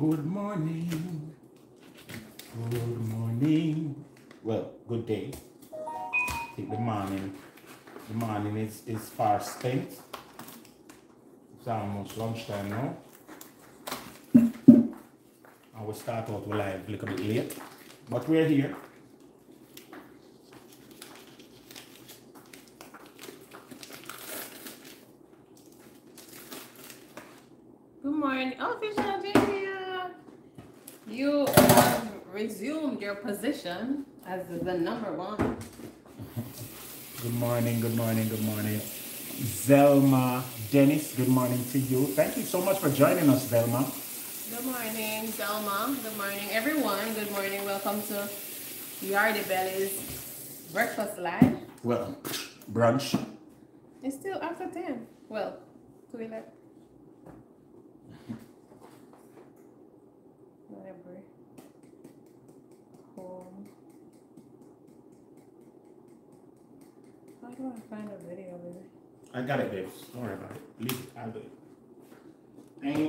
Good morning. Good morning. Well, good day. I think the morning is far spent. It's almost lunchtime now. And we start out live a little bit late, but we're here. Good morning. Official Junior, you have resumed your position as the #1. Good morning, good morning, good morning. Zelma Dennis, good morning to you. Thank you so much for joining us, Zelma. Good morning, Zelma. Good morning, everyone. Good morning. Welcome to Yardie Belly's breakfast live. Well, brunch. It's still after 10. Well, do we let... Library. Home. How do I find a video of it? I got it, babes. Don't worry about it. Leave it. I'll do it.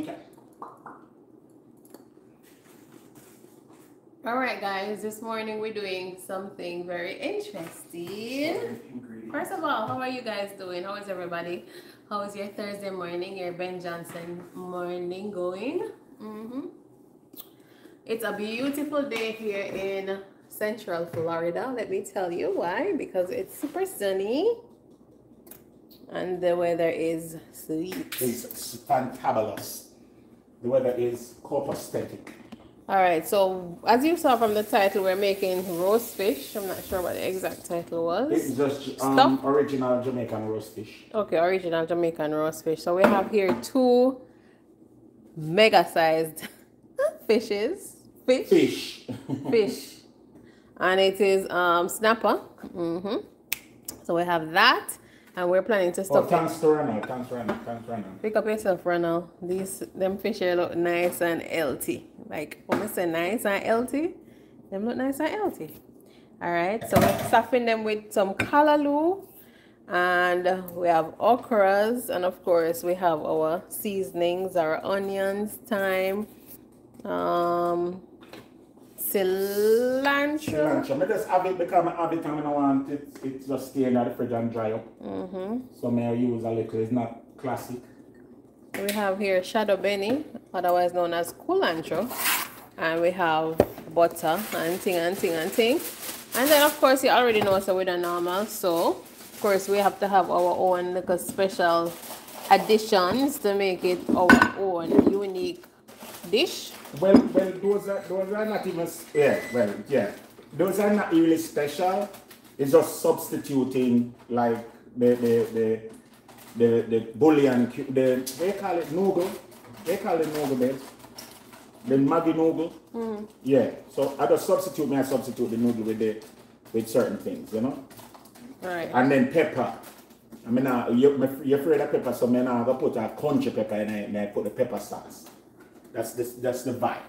Okay. Alright, guys. This morning we're doing something very interesting. First of all, how are you guys doing? How is everybody? How is your Thursday morning, your Ben Johnson morning going? It's a beautiful day here in Central Florida. Let me tell you why. Because it's super sunny and the weather is sweet. It's fantabulous. The weather is copacetic. All right. So as you saw from the title, we're making roast fish. I'm not sure what the exact title was. It's just original Jamaican roast fish. Okay, original Jamaican roast fish. So we have here 2 mega-sized fish, and it is snapper. So we have that, and we're planning to stuff. Oh, thanks to Ronald. Pick up yourself, Ronald. Them fish here look nice and healthy. Like when we say nice and healthy, them look nice and healthy. All right, so we're stuffing them with some callaloo, and we have okras, and of course we have our seasonings, our onions, thyme. Cilantro. Let us have it because I have it and I don't want it. It's just staying out of the fridge and dry up. So may I use a little. It's not classic. We have here shadow benny, otherwise known as culantro, and we have butter and thing. And then of course you already know, so with a normal. So of course we have to have our own little special additions to make it our own unique dish. Well, those are not even, those are not really special. It's just substituting like the bullion, they call it noodle. They call it noodle, babes. The Maggi noodle. Yeah. So I just substitute the noodle with certain things, you know. Right. And then pepper. I mean, you're afraid of pepper, so I'm gonna put a country pepper in it and I put the pepper sauce. That's the vibe.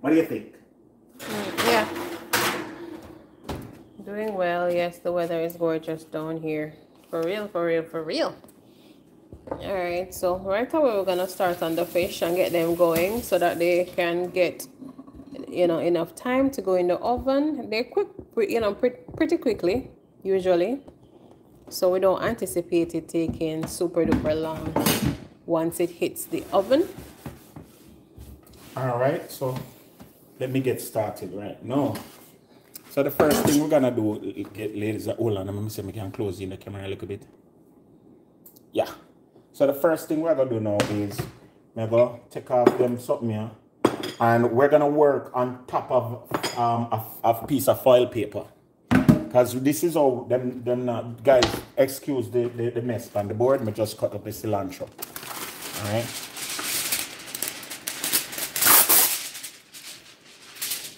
What do you think? Yeah. Doing well. Yes, the weather is gorgeous down here. For real. All right. So right away, we're going to start on the fish and get them going so that they can get, you know, enough time to go in the oven. They're quick, you know, pretty quickly, usually. So we don't anticipate it taking super duper long once it hits the oven. All right, so let me get started right now. So the first thing we're gonna do, ladies, hold on, let me see if I can close in the camera a little bit. Yeah. So the first thing we're gonna do now is we're gonna take off them something here, and we're gonna work on top of a piece of foil paper, because this is all them guys. Excuse the mess on the board. We just cut up the cilantro. All right.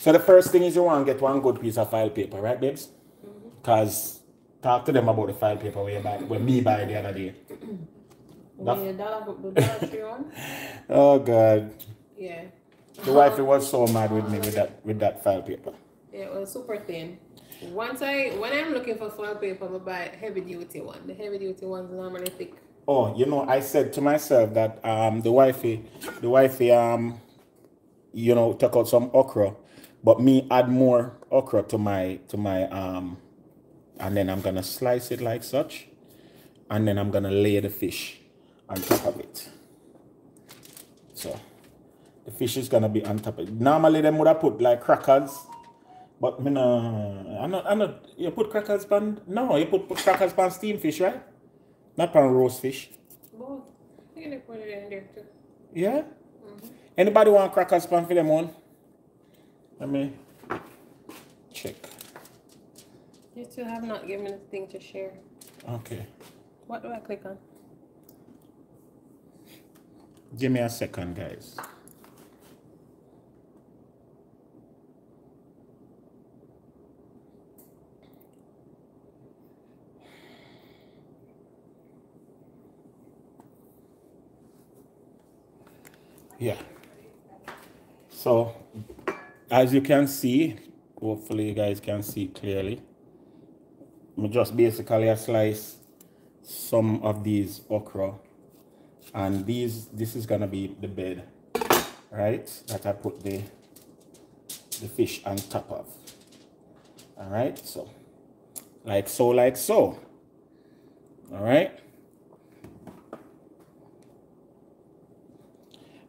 So the first thing is you want to get one good piece of file paper, right, babes? Because talk to them about the file paper we buy the other day. Oh God. Yeah. The wife was so mad with me with that file paper. Yeah, it was super thin. When I'm looking for file paper, I buy heavy duty one. The heavy duty one's normally thick. Oh, you know, I said to myself that the wifey you know, take out some okra, but me add more okra to my and then I'm gonna slice it like such, and then I'm gonna layer the fish on top of it. So the fish is gonna be on top of it. Normally them would have put like crackers, but me no, I'm not you put crackers pan, no, you put crackers pan steam fish, right? Not pan roast fish. Both. You're gonna put it in there too. Yeah? Mm-hmm. Anybody want crackers pan for them one? Let me check. You two have not given a thing to share. Okay. What do I click on? Give me a second, guys. Yeah. So, as you can see, hopefully you guys can see clearly, I just basically slice some of these okra, and this is gonna be the bed, right, that I put the fish on top of. All right, so like so. All right.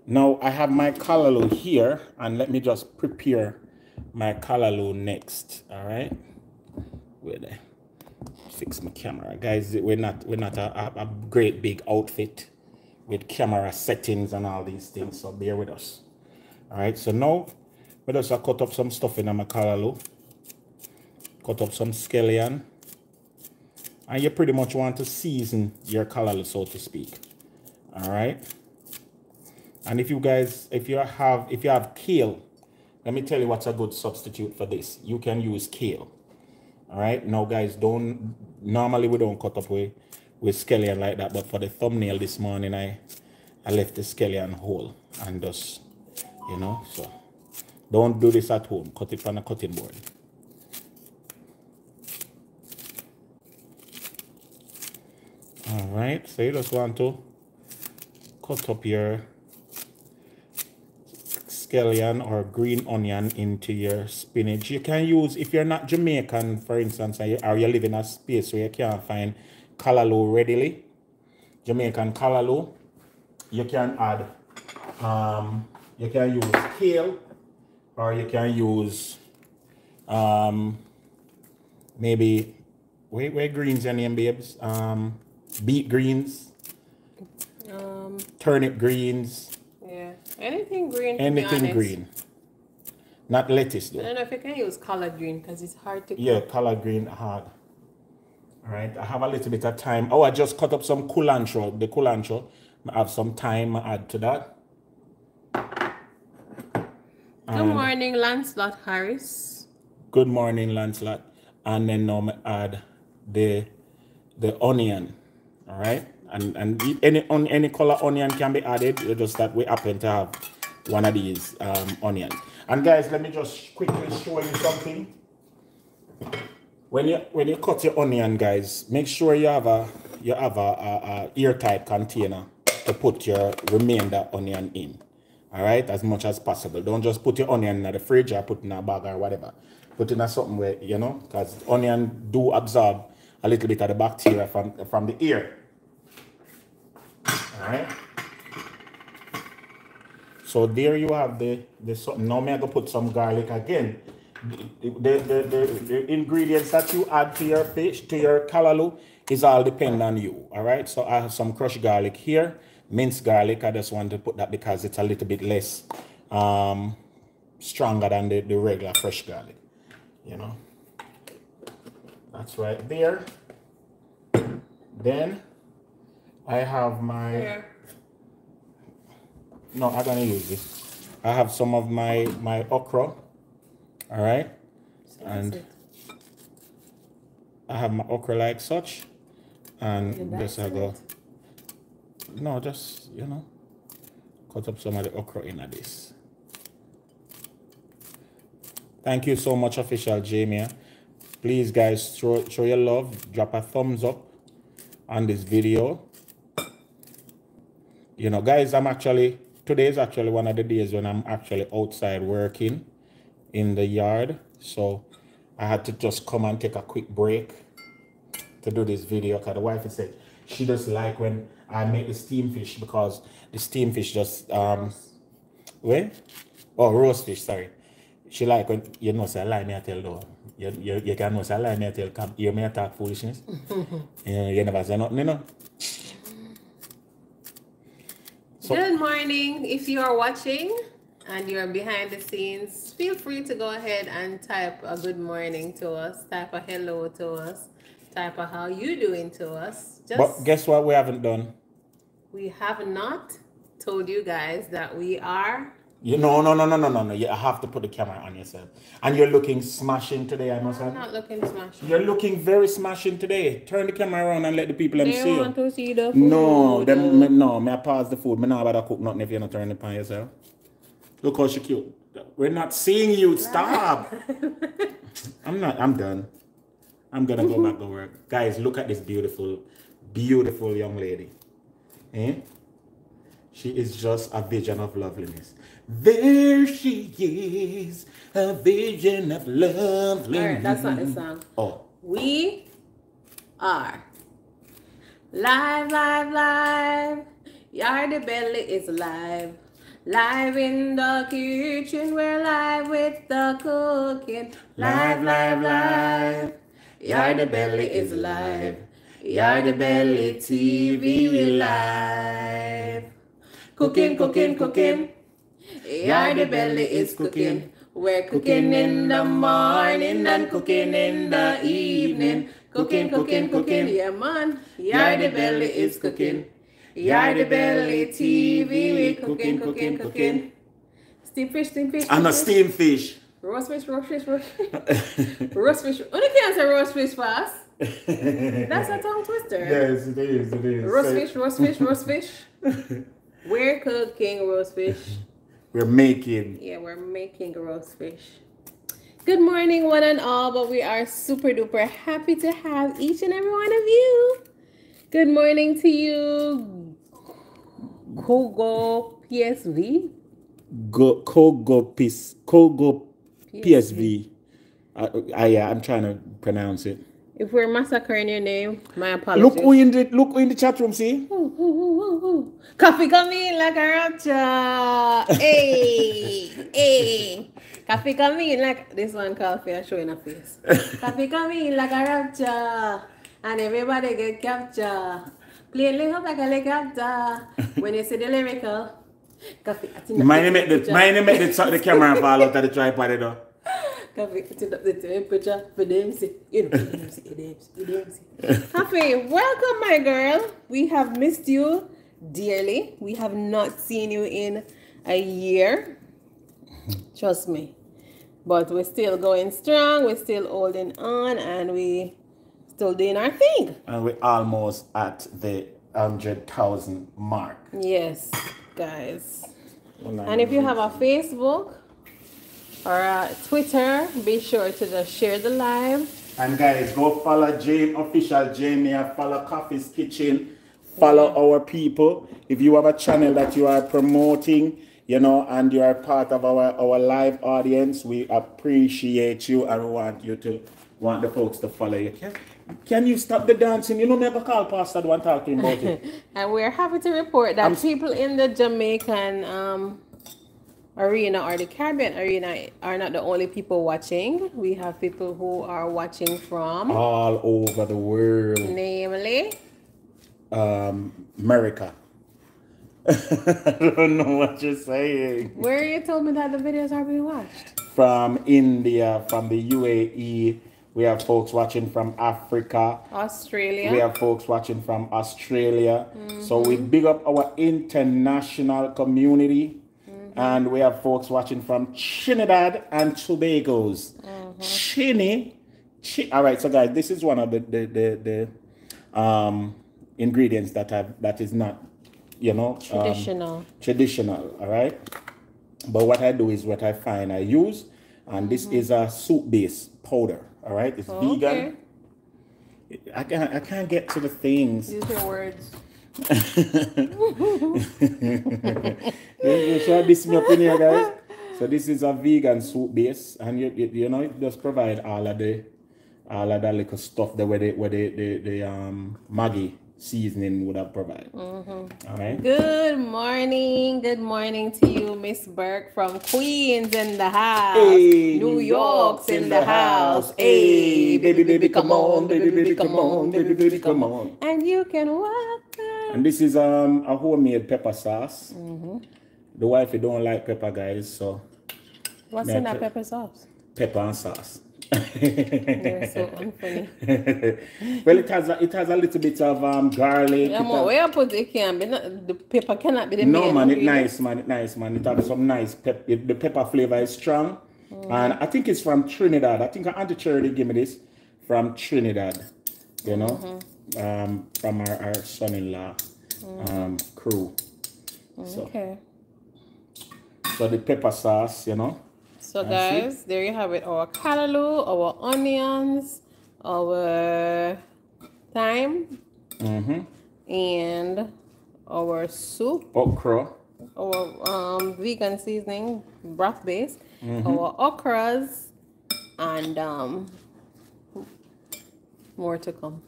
Now I have my callaloo here, and let me just prepare my callaloo next. All right, wait there. Fix my camera, guys. We're not a great big outfit with camera settings and all these things, so bear with us. All right, so now we just cut up some stuff in my callaloo. Cut up some scallion, and you pretty much want to season your callaloo, so to speak. All right. And if you have kale, let me tell you what's a good substitute for this. You can use kale. All right. Now, guys, normally we don't cut up with scallion like that, but for the thumbnail this morning, I left the scallion whole and just, you know, so don't do this at home. Cut it from a cutting board. All right. So you just want to cut up your scallion or green onion into your spinach. You can use, if you're not Jamaican, for instance, or you live in a space where you can't find callaloo readily, Jamaican callaloo, you can add, you can use kale, or you can use maybe, where greens are named, babes? Beet greens, turnip greens. Anything green. Anything green. Not lettuce though. I don't know if you can use collard green because it's hard to cook. Yeah, collard green hard. All right, I have a little bit of thyme. Oh, I just cut up some culantro. The culantro, I have some thyme I add to that. Good morning, Lancelot Harris. Good morning, Lancelot. And then now I add the onion. All right. And any color onion can be added, just that we happen to have one of these onions. And guys, let me just quickly show you something. When you cut your onion, guys, make sure you have a airtight container to put your remainder onion in. All right, as much as possible. Don't just put your onion in the fridge or put in a bag or whatever. Put in something where, you know, because onion do absorb a little bit of the bacteria from the air. All right, so there you have now I'm gonna put some garlic again. The ingredients that you add to your fish, to your callaloo, is all depend on you. All right, so I have some crushed garlic here, minced garlic. I just want to put that because it's a little bit less stronger than the regular fresh garlic, you know. That's right there. Then I have my, no, I'm gonna use this. I have some of my okra, all right? So and I have my okra like such, and this I go, no, just, you know, cut up some of the okra in at this. Thank you so much, Official Jamia. Please, guys, show your love, drop a thumbs up on this video. You know, guys, I'm actually today is actually one of the days when I'm actually outside working in the yard. So I had to just come and take a quick break to do this video because the wife is saying she just like when I make the steam fish, because the steam fish just roast fish, sorry. She like when you know say lie me I tell though. You can know say lie me I tell, come hear me talk foolishness. You never say nothing, you know. So, good morning. If you are watching and you're behind the scenes, feel free to go ahead and type a good morning to us, type a hello to us, type a how you doing to us. Just, but guess what we haven't done? We have not told you guys that we are... No. You have to put the camera on yourself. And you're looking smashing today, I must say. I'm not looking smashing. You're looking very smashing today. Turn the camera around and let the people see you. They want to see the food. No, them, me I pause the food. Me not about to cook nothing if you're not turning it on yourself. Look how she cute. We're not seeing you. Stop. I'm done. I'm going to go back to work. Guys, look at this beautiful, beautiful young lady. Eh? She is just a vision of loveliness. There she is, a vision of loveliness. All right, that's not the song. Oh. We are live. Yardie Belly is live. Live in the kitchen, we're live with the cooking. Live. Yardie Belly is live. Yardie Belly TV, we live. Cooking. Yardie Belly is cooking. We're cooking in the morning and cooking in the evening. Cooking. Yeah, man. Yardie Belly is cooking. Yardie Belly TV, we cooking. Steam fish. I'm a steam fish. Roast fish. Only can't say roast fish fast. That's a tongue twister. Yes, it is. Roast fish. We're cooking roast fish. We're making roast fish. Good morning, one and all, but we are super duper happy to have each and every one of you. Good morning to you, Kogo PSV. Kogo PSV. I'm trying to pronounce it. If we're massacring your name, my apologies. Look who in the chat room, see? Ooh. Coffee coming like a rapture. Hey. Coffee coming like... This one, coffee, I'm showing a face. Coffee coming like a rapture. And everybody get captured. Play a little like a helicopter. When you see the lyrical... Coffee... My name is the camera fall out of the tripod, you know. Coffee, putting up the temperature for them, Coffee, welcome, my girl. We have missed you dearly. We have not seen you in a year. Trust me. But we're still going strong. We're still holding on, and we still doing our thing. And we're almost at the 100,000 mark. Yes, guys. And if you have a Facebook or Twitter, be sure to just share the live. And guys, go follow Jamie, follow Coffee's Kitchen, follow our people. If you have a channel that you are promoting, you know, and you are part of our live audience, we appreciate you and want the folks to follow you. Can you stop the dancing? You know, never call Pastor one talking about it. And we're happy to report that people in the Jamaican arena or the Caribbean arena are not the only people watching. We have people who are watching from all over the world, namely America. I don't know what you're saying. Where you told me that the videos are being watched from India, from the UAE. We have folks watching from Africa, Australia. We have folks watching from Australia. So we big up our international community. And we have folks watching from Trinidad and Tobago's. All right, so guys, this is one of the ingredients that is not, you know, traditional. All right. But what I do is what I find I use, and this is a soup base powder. All right, it's vegan. I can't get to the things. Use your words. This me up in here, guys. So this is a vegan soup base, and you know it just provide all of that little stuff that where the Maggi seasoning would have provided. Mm-hmm. All right. Good morning to you, Miss Burke from Queens in the house. Hey, New York's in the house. Hey, baby, come on, baby, come on, baby, come on. And you can walk. And this is a homemade pepper sauce. Mm-hmm. The wife don't like pepper, guys, so. What's in that pepper sauce? Pepper and sauce. You're so unfunny. Well, it has a little bit of garlic. Yeah, man, where I put it can be not, the pepper cannot be the no, main man, ingredient. It's nice, man. It has some nice pepper. The pepper flavor is strong, and I think it's from Trinidad. I think Auntie Charity gave me this from Trinidad. You know. Mm-hmm. From our son-in-law crew. So, okay. So the pepper sauce, you know. So guys, there you have it. Our callaloo, our onions, our thyme, and our soup. Okra. Our vegan seasoning, broth base. Our okras and more to come.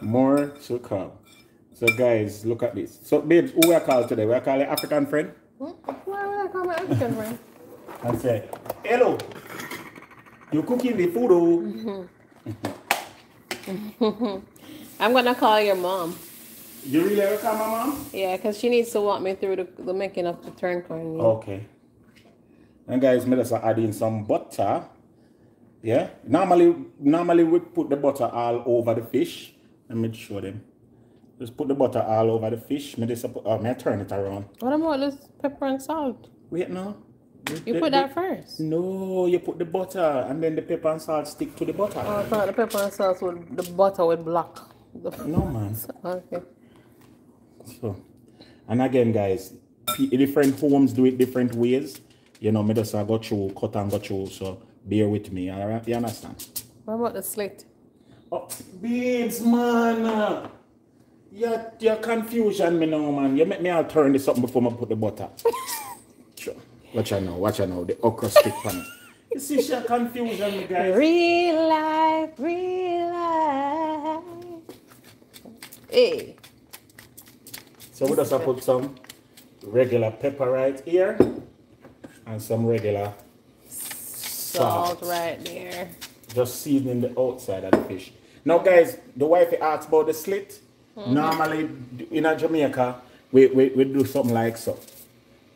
More to come. So guys, look at this. So babes, who we call today? We call it African friend? Why would I call my African friend? And say, hello, you cooking the food? I'm gonna call your mom. You really ever call my mom? Yeah, because she needs to walk me through the making of the turncoin. Okay. And guys, me just add in some butter. Yeah, normally we put the butter all over the fish. Let me show them. Just put the butter all over the fish. May I turn it around? What about this pepper and salt? Wait, no. You put that first? No, you put the butter and then the pepper and salt stick to the butter. Oh, I thought the pepper and salt would, the butter would block. No, man. Okay. So, and again, guys, different homes do it different ways. You know, me just got you, cut and got you, so. Bear with me, alright? You understand? What about the slit? Oh, babes, man! You're confusion me now, man. You make me all turn this up before I put the butter. Sure. Watch out now. The okra stick pan. You see, she's confusion me, guys. Real life. Hey. So we just put some regular pepper right here and some regular salt right there. Just seasoning the outside of the fish. Now, guys, the wife asked about the slit. Normally, in Jamaica, we do something like so.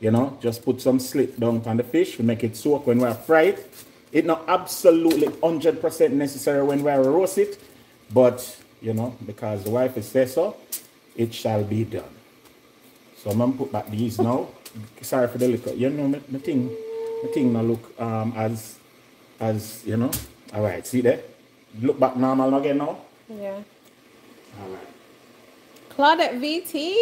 You know, just put some slit down on the fish. We make it soak when we're fried. It's not absolutely 100% necessary when we roast it. But, you know, because the wife says so, it shall be done. So I'm going to put back these now. Sorry for the liquor. You know, the thing now look as you know. All right, see there, look back normal again now. Yeah. All right. Claudette VT.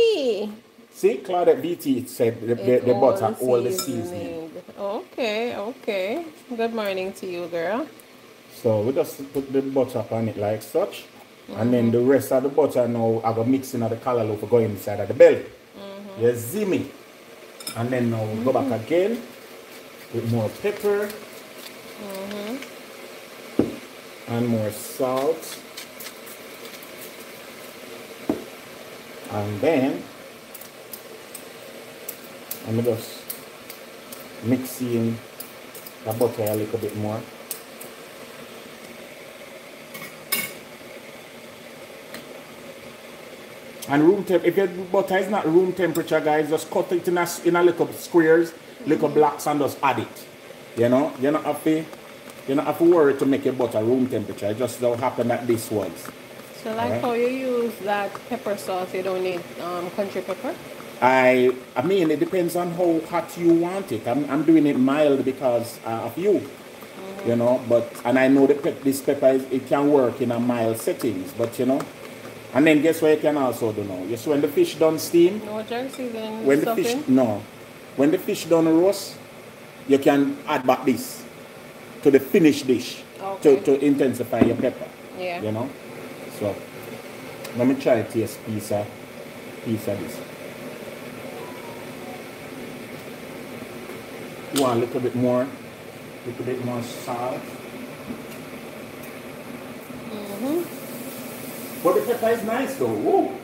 See, Claudette VT said the butter, all the seasoning. Okay. Good morning to you, girl. So we just put the butter on it like such, and then the rest of the butter now have a mixing of the callaloo for going inside of the belly. You see me? And then now we go back again with more pepper. And more salt, and then I'm just mixing the butter a little bit more. And room temp. If your butter is not room temperature, guys, just cut it in a little squares, little blocks, and just add it. You know, you're not happy. You don't have to worry to make your butter room temperature. It just don't happen that this was. So like how you use that pepper sauce, you don't need country pepper? I mean, it depends on how hot you want it. I'm doing it mild because of you, you know. And I know this pepper, it can work in a mild settings, but you know. And then guess what you can also do now? Yes, when the fish don't steam. No jerk seasoning. When the fish don't roast, you can add back this to the finished dish to intensify your pepper. Yeah. You know? So Let me try to taste piece of this. Want a little bit more salt. But the pepper is nice though. Whoa.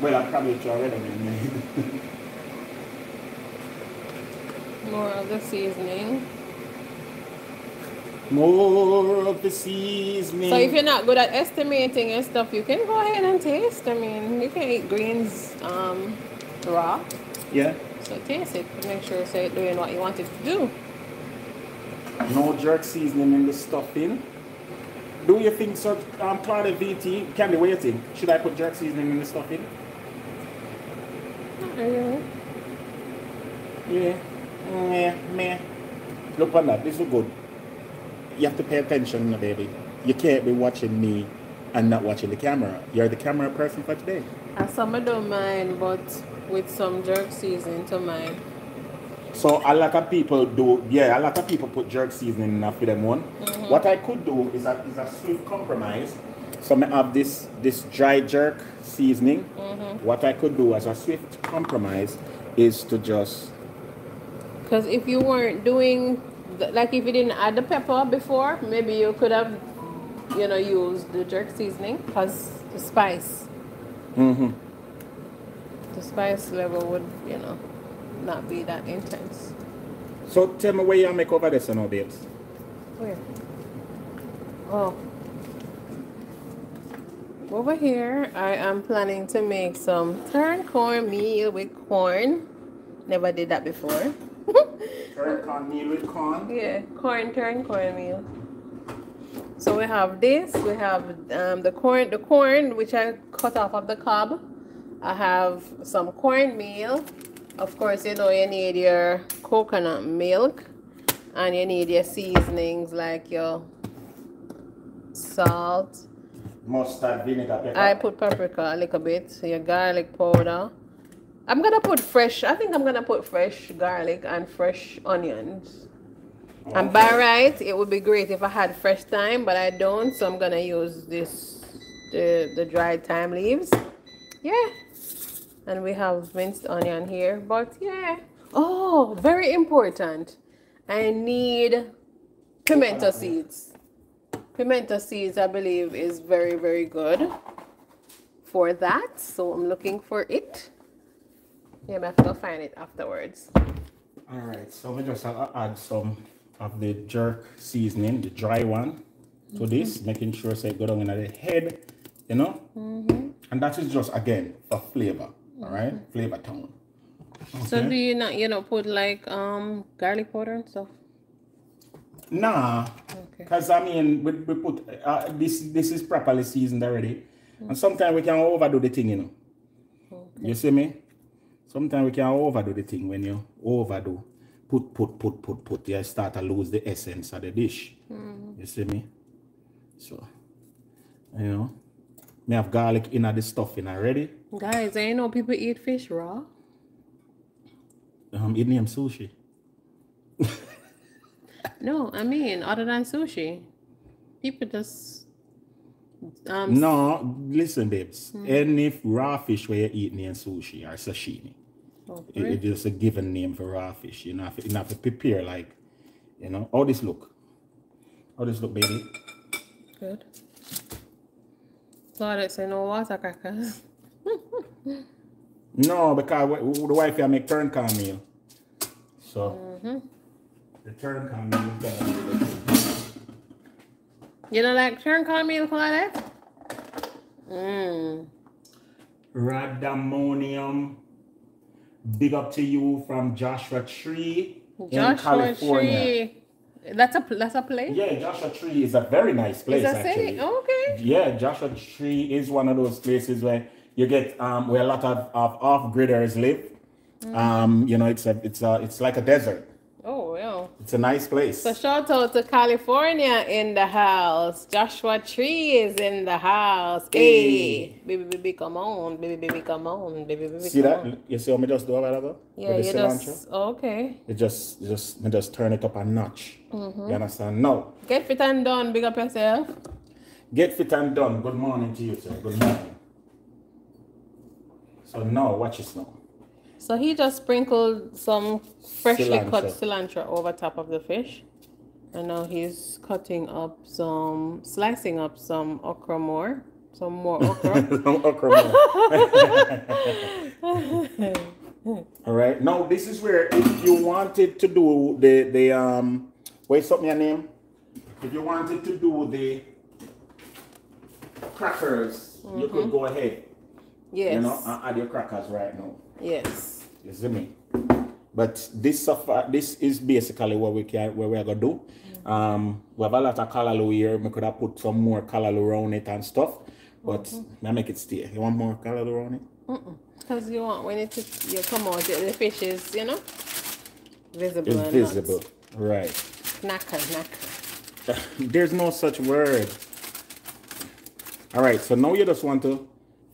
Well, I probably tried it already. More of the seasoning. More of the seasoning. So if you're not good at estimating and stuff, you can go ahead and taste. I mean, you can eat greens raw. Yeah. So taste it. Make sure it's doing what you want it to do. No jerk seasoning in the stuffing. Do you think so, Claudia VT? Can be waiting. Should I put jerk seasoning in the stuffing? Not really. Yeah. Meh, meh. Look on that. This is good. You have to pay attention, baby. You can't be watching me and not watching the camera. You're the camera person for today. Some I don't mind, but with some jerk seasoning to mine. So a lot of people do, yeah, a lot of people put jerk seasoning in after them one. What I could do is a sweet compromise. So I have this dry jerk seasoning. What I could do as a swift compromise is to just... Because if you weren't doing... Like if you didn't add the pepper before, maybe you could have, you know, used the jerk seasoning because the spice. The spice level would, you know, not be that intense. So tell me where you make over this now, babes. Where? Oh. Over here, I am planning to make some turned corn meal with corn. Never did that before. Turn cornmeal with corn? Yeah, cornmeal. So we have this, we have the corn which I cut off of the cob. I have some cornmeal. Of course, you know, you need your coconut milk and you need your seasonings like your salt, mustard, vinegar, pepper. I put paprika a little bit, your garlic powder. I'm gonna put fresh. I think I'm gonna put fresh garlic and fresh onions. Okay. And by right, it would be great if I had fresh thyme, but I don't, so I'm gonna use this the dried thyme leaves. Yeah. And we have minced onion here, but yeah. Oh, very important. I need pimento seeds. Pimento seeds, I believe, is very, very good for that. So I'm looking for it. Yeah, I have to go find it afterwards. All right, so we just add some of the jerk seasoning, the dry one, to this, making sure so it goes down in the head, you know? And that is just, again, a flavor, all right? Flavor tone. Okay. So do you not, you know, put like garlic powder and stuff? Nah, because I mean, we put, this is properly seasoned already. And sometimes we can overdo the thing, you know? You see me? Sometimes we can overdo the thing. When you overdo, put, you start to lose the essence of the dish. You see me? So, you know, me have garlic in the stuffing already. Guys, I know people eat fish raw. I'm eating them sushi. No, I mean, other than sushi, people just... No, listen, babes. Any raw fish where you eat in sushi or sashimi. It's just a given name for raw fish. You know, you have to prepare, like, you know, how this look. How this look, baby? Good. So that's no water crackers. No, because the wife here make turn corn meal. So the turn corn meal is better. You don't like turn corn meal for that? Radamonium. Big up to you from Joshua Tree in California. That's a place? Yeah, Joshua Tree is a very nice place, actually. Oh, okay. Yeah, Joshua Tree is one of those places where you get where a lot of off-gridders live. You know, it's like a desert. Oh wow. It's a nice place. So shout out to California in the house. Joshua Tree is in the house. Hey, baby, come on, baby, come on, baby. See that? You see how me just do a little? Yeah, you just okay. It just turn it up a notch. You understand? No. Get fit and done. Big up yourself. Get fit and done. Good morning to you, sir. Good morning. So now, watch this now. So he just sprinkled some freshly cut cilantro over top of the fish. And now he's slicing up some okra more. Some more okra. Some okra more. All right. Now, this is where if you wanted to do what's up your name? If you wanted to do the crackers, you could go ahead. Yes. You know, and add your crackers right now. Yes. You see me? But this is basically what we are gonna do. We have a lot of callaloo here. We could have put some more callaloo around it and stuff, but I make it stay. You want more callaloo around it? Because you want when it you come out, the fish is, you know, visible. It's visible, right? Knacker. There's no such word. All right, so now you just want to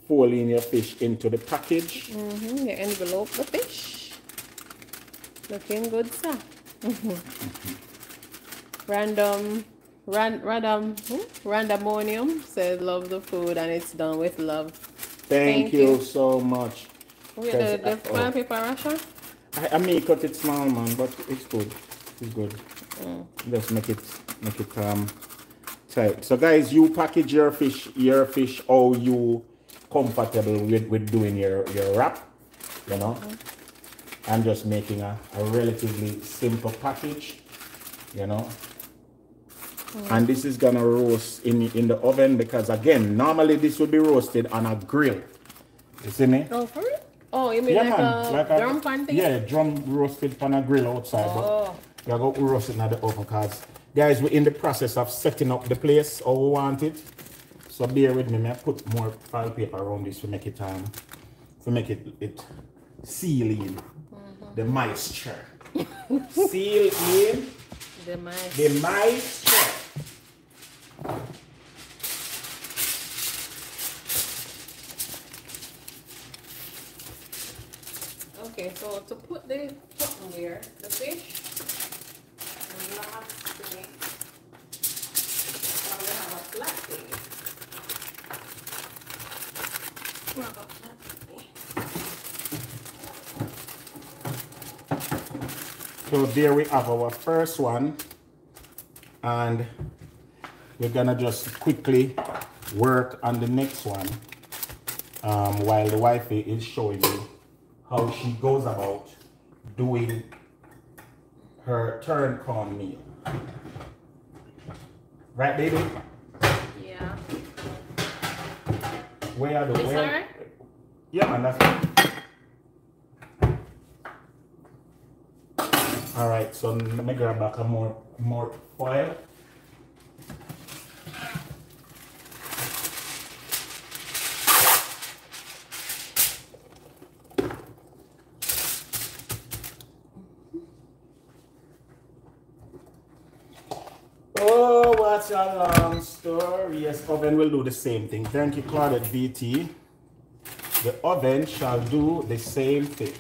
fold in your fish into the package. You envelope the fish. Looking good, sir. Randomonium says love the food and it's done with love. Thank you so much. With the fine paper rasher? I may cut it small, man, but it's good. It's good. Just make it tight. So guys, you package your fish how you comfortable with doing your wrap, you know. I'm just making a relatively simple package, you know. And this is gonna roast in the oven because again, normally this would be roasted on a grill. You see me? Oh, for real? Oh, you mean like a drum pan thing? Yeah, drum roasted on a grill outside. Oh. But you're gonna roast it in the oven because guys, we're in the process of setting up the place how we want it. So bear with me. I put more file paper around this to make it it seal in the moisture. Seal in the moisture. Okay, so to put the cutlery, the fish, I'm gonna have to make. I'm gonna have a flat thing. So there we have our first one, and we're gonna just quickly work on the next one while the wifey is showing you how she goes about doing her turn corn meal. Right, baby? Yeah. Where are the way? Right? Yeah, man, that's it. All right, so let me grab back a more foil. Oh, what's a long story. Yes, oven will do the same thing. Thank you, Claudette BT. The oven shall do the same thing.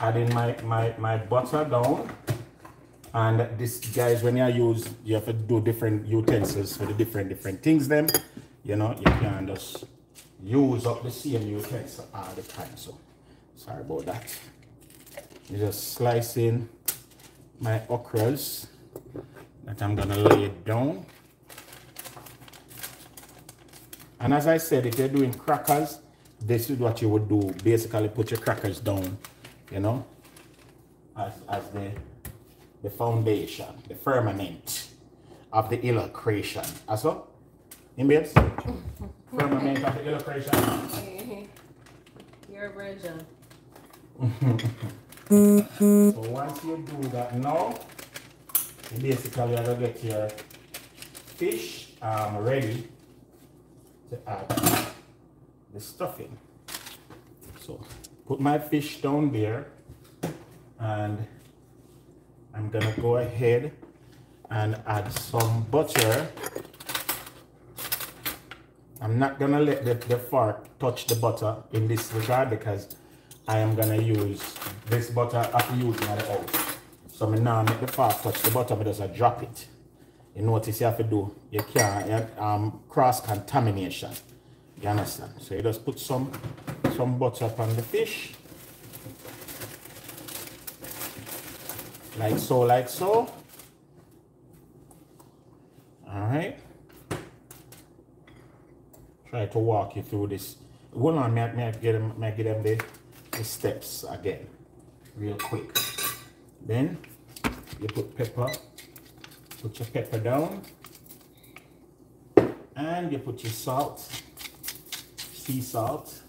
Adding my butter down, and this guys, when you have to do different utensils for the different things. Then you know you can just use up the same utensil all the time. So sorry about that. You just slicing my okras that I'm gonna lay it down. And as I said, if you're doing crackers, this is what you would do. Basically, put your crackers down. You know, as the foundation, the firmament of the illustration. Aso? Inbibs? Firmament of the illustration. Your version. So once you do that now, you basically have to get your fish ready to add the stuffing. So put my fish down there, and I'm gonna go ahead and add some butter I'm not gonna let the fork touch the butter in this regard because I am gonna use this butter after using it out. So I now make the fork touch the butter, but just drop it. You notice you have to do, you can't cross-contamination. You understand? So you just put some butter upon the fish. Like so, like so. Alright. Try to walk you through this. Hold on, may I get them the steps again, real quick. Then you put pepper, put your pepper down, and you put your salt, sea salt,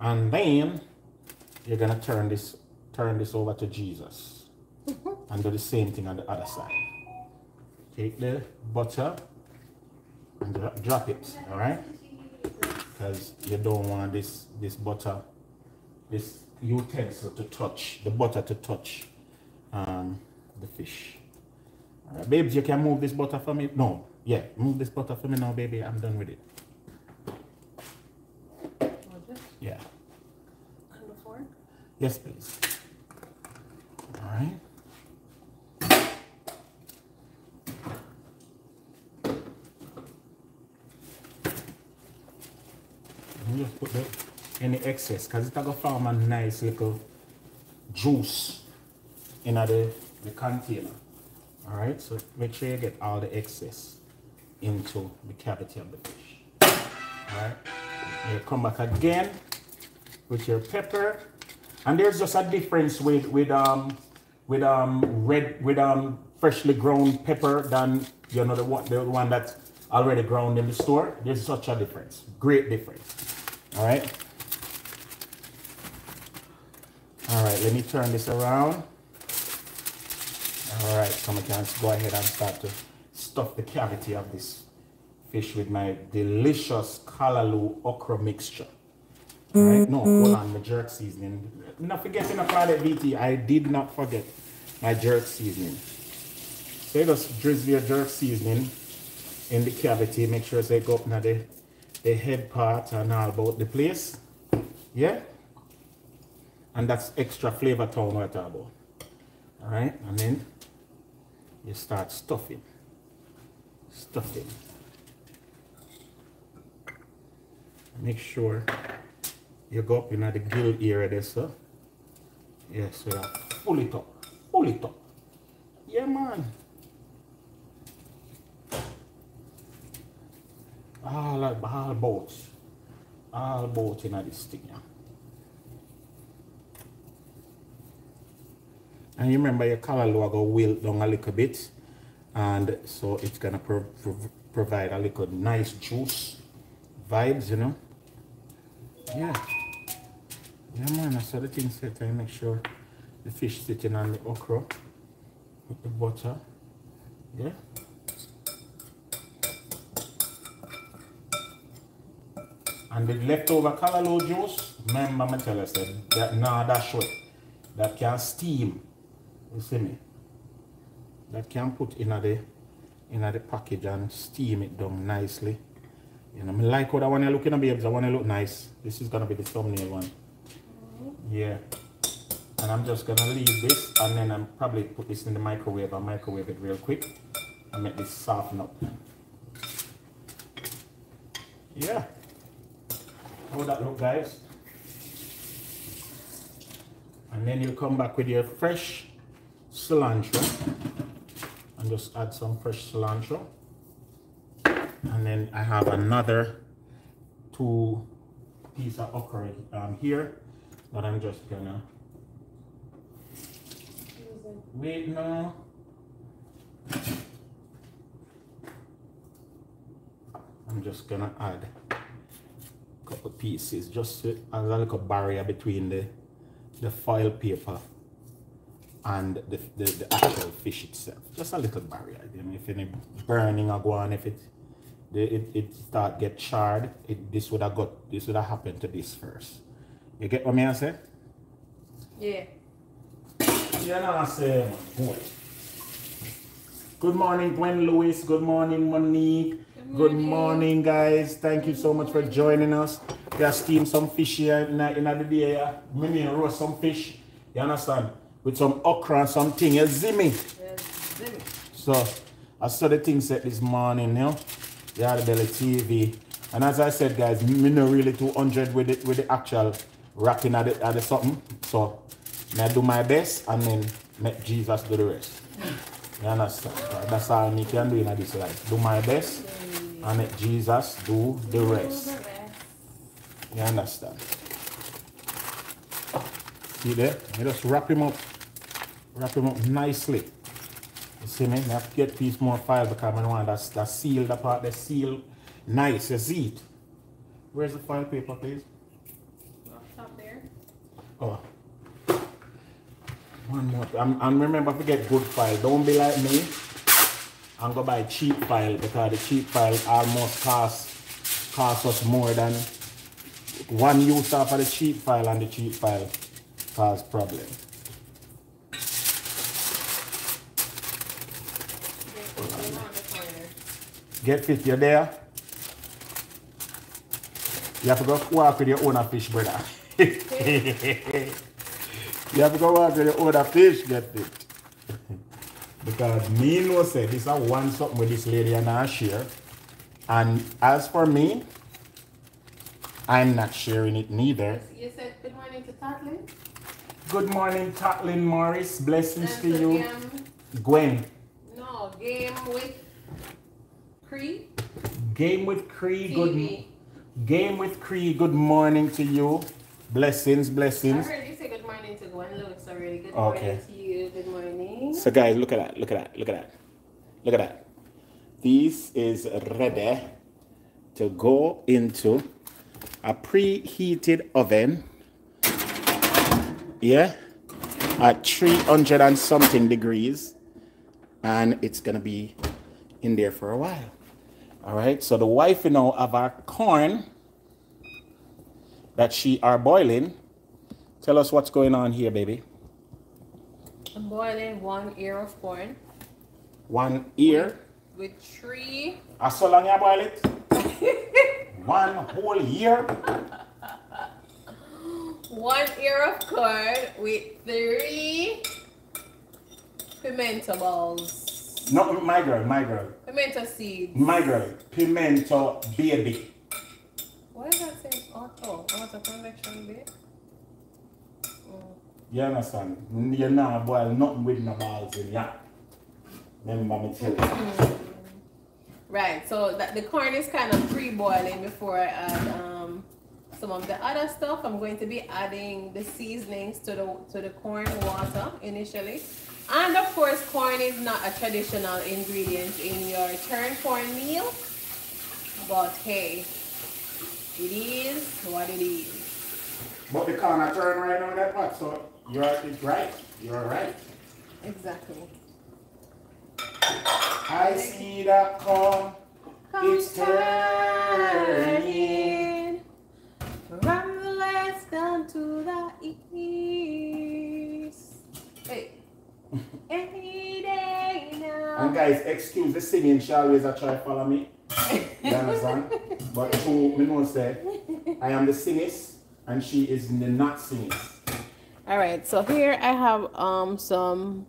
and then you're gonna turn this over to Jesus, and do the same thing on the other side. Take the butter. And drop it, all right? Because you don't want this utensil to touch, the butter to touch the fish. All right, babes, you can move this butter for me. No, yeah, move this butter for me now, baby. I'm done with it. Yeah. On the fork? Yes, please. All right. Just put the any excess because it's gonna form a nice little juice in the container. All right, so make sure you get all the excess into the cavity of the fish. All right, and you come back again with your pepper, and there's just a difference with freshly ground pepper than the one that's already ground in the store. There's such a difference, great difference. All right, let me turn this around. All right, so I can go ahead and start to stuff the cavity of this fish with my delicious callaloo okra mixture. All right, no, hold on, the jerk seasoning. Not forgetting about it, BT. I did not forget my jerk seasoning. So you just drizzle your jerk seasoning in the cavity. Make sure they go up now the head part and all about the place, yeah? And that's extra flavor tone right about. All right, and then you start stuffing. Stuffing. Make sure you go up in the gill area there, sir. Yes, yeah, so pull it up, pull it up. Yeah, man. All boats in this thing, yeah. And you remember your callaloo will go wilt down a little bit, and so it's gonna provide a little nice juice vibes, you know. Yeah, yeah, man. I saw the thing set. I make sure the fish sitting on the okra with the butter, yeah. And the leftover callaloo juice, remember me tell us that nah, that's what. That can steam. You see me? That can put in the package and steam it down nicely. You know, I like how that one you looking at, babes. I want to look nice. This is gonna be the thumbnail one. Yeah. And I'm just gonna leave this, and then I'm probably put this in the microwave and microwave it real quick and make this soften up. Yeah. How that look, guys? And then you come back with your fresh cilantro and just add some fresh cilantro. And then I have another 2 pieces of okra here that I'm just gonna wait now. I'm just gonna add couple pieces just as a little barrier between the foil paper and the actual fish itself. Just a little barrier. I mean, if any burning or go on, if it start get charred, this would have happened to this first. You get what I say? Yeah. Yeah, no, I say boy. Good morning, Gwen Lewis. Good morning, Monique. Good morning, guys. Thank you so much for joining us. We have steamed some fish here in the day. We need to roast some fish, you understand? With some okra and something. You see me? So, I saw the thing set this morning, you know? Yardie Belly TV. And as I said, guys, me no really 200 with the actual wrapping of the something. So, I do my best and then let Jesus do the rest. You understand? That's all I can do in this life. Do my best and let Jesus do the rest. You understand? See there? I just wrap him up. Wrap him up nicely. You see me? I have to get piece more file because I want that seal, the part that's sealed nice. You see it? Where's the file paper, please? Up there. Oh. One more. And remember, forget good file. Don't be like me and go buy cheap file because the cheap file almost costs us more than one use of the cheap file, and the cheap file cause problem. Get fit, you're there. You have to go walk with your own fish, brother. You have to go walk with your own fish, get fit. Because me no say, this I want something with this lady and I share. And as for me, I'm not sharing it neither. You said good morning to Tatlin. Good morning, Tatlin Morris. Blessings and to you. Gwen. No, game with Cree. Game with Cree. TV. Good. Game with Cree. Good morning to you. Blessings, blessings. I heard you say good morning to Gwen Lewis already. Good morning to you. Good morning. So guys, look at that. Look at that. Look at that. Look at that. This is ready to go into a preheated oven. Yeah, at 300 and something degrees, and it's gonna be in there for a while. All right, so the wife, you know, of our corn that she are boiling. Tell us what's going on here, baby. I'm boiling one ear of corn. One ear with three. As so long you boil it. One whole ear. One ear of corn with three pimento balls. No, my girl, my girl. Pimento seeds. My girl, pimento baby. What does that say? Oh, oh, what's a convection bit? Oh. You understand? You're not boil nothing with no balls in ya. Remember me tell you. Right, so that the corn is kind of pre-boiling before I add some of the other stuff. I'm going to be adding the seasonings to the corn water initially. And of course, corn is not a traditional ingredient in your turned corn meal, but hey, it is what it is. But the corn I turn right now in that pot, so it's right. You're right. Exactly. I see that corn, it's turning from the west down to the east. Hey. Any day now. And guys, excuse the singing, she always a try follow me. You understand? But who me know say I am the singist and she is the not singist. Alright, so here I have some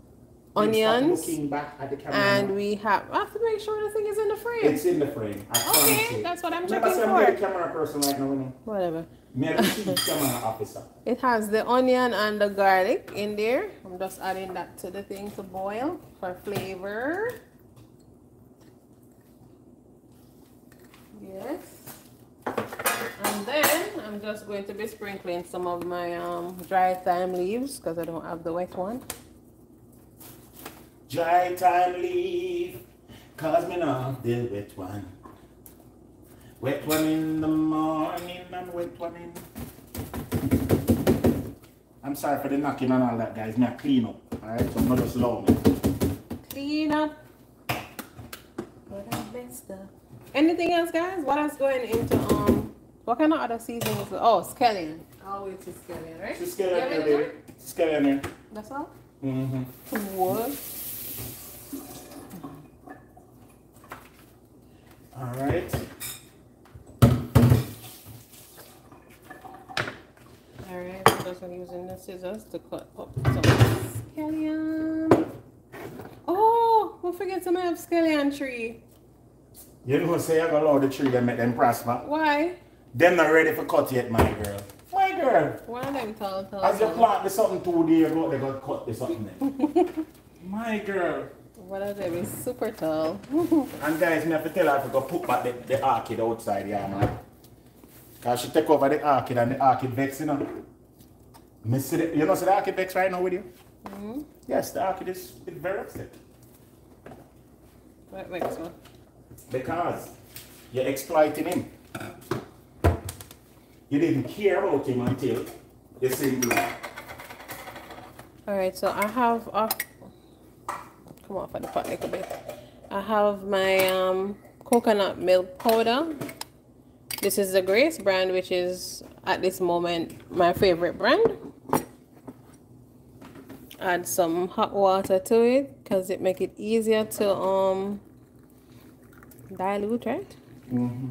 onions, and we have to make sure the thing is in the frame. It's in the frame. Okay, that's what I'm checking for. I'm a camera person right now. Whatever. It has the onion and the garlic in there. I'm just adding that to the thing to boil for flavor. Yes. And then I'm just going to be sprinkling some of my dry thyme leaves because I don't have the wet one. Dry time leaf, cause me not the wet one. Wet one in the morning and wet one in. I'm sorry for the knocking and all that, guys. Me a clean up, alright? So I'm not just love me. Clean up. What I best up. Anything else, guys? What else going into what kind of other seasoning is it? Oh, scallion. Always to scallion, right? To scallion here, baby. Scallion here. That's all? Mm-hmm. What? All right. So I'm using the scissors to cut up some scallion. Oh, don't forget to have scallion tree. You know what, say I'm going to allow the tree that make them prosper. Why? Them not ready for cut yet, my girl. My girl. One of them tall. As you plant this something 2 days ago, they got cut this something. My girl. One of them is super tall. And guys, me have to tell her to go put back the orchid outside, yeah, man. Because she take over the orchid and the orchid vex, you know. Me see the, you know, see the orchid vex right now with you? Mm-hmm. Yes, the orchid is very upset. What makes one? Because you're exploiting him. You didn't care about him until you see him do. Alright, so I have come off of the pot a little bit. I have my coconut milk powder. This is the Grace brand, which is at this moment my favorite brand. Add some hot water to it because it makes it easier to dilute, right? Mm-hmm.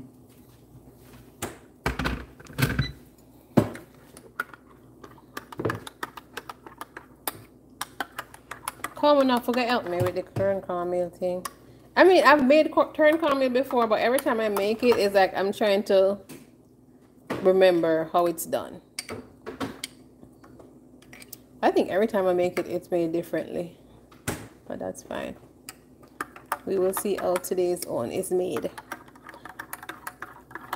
Corn, not forget, help me with the currant cornmeal thing. I mean, I've made currant cornmeal before, but every time I make it, it's like I'm trying to remember how it's done. I think every time I make it, it's made differently, but that's fine. We will see how today's own is made.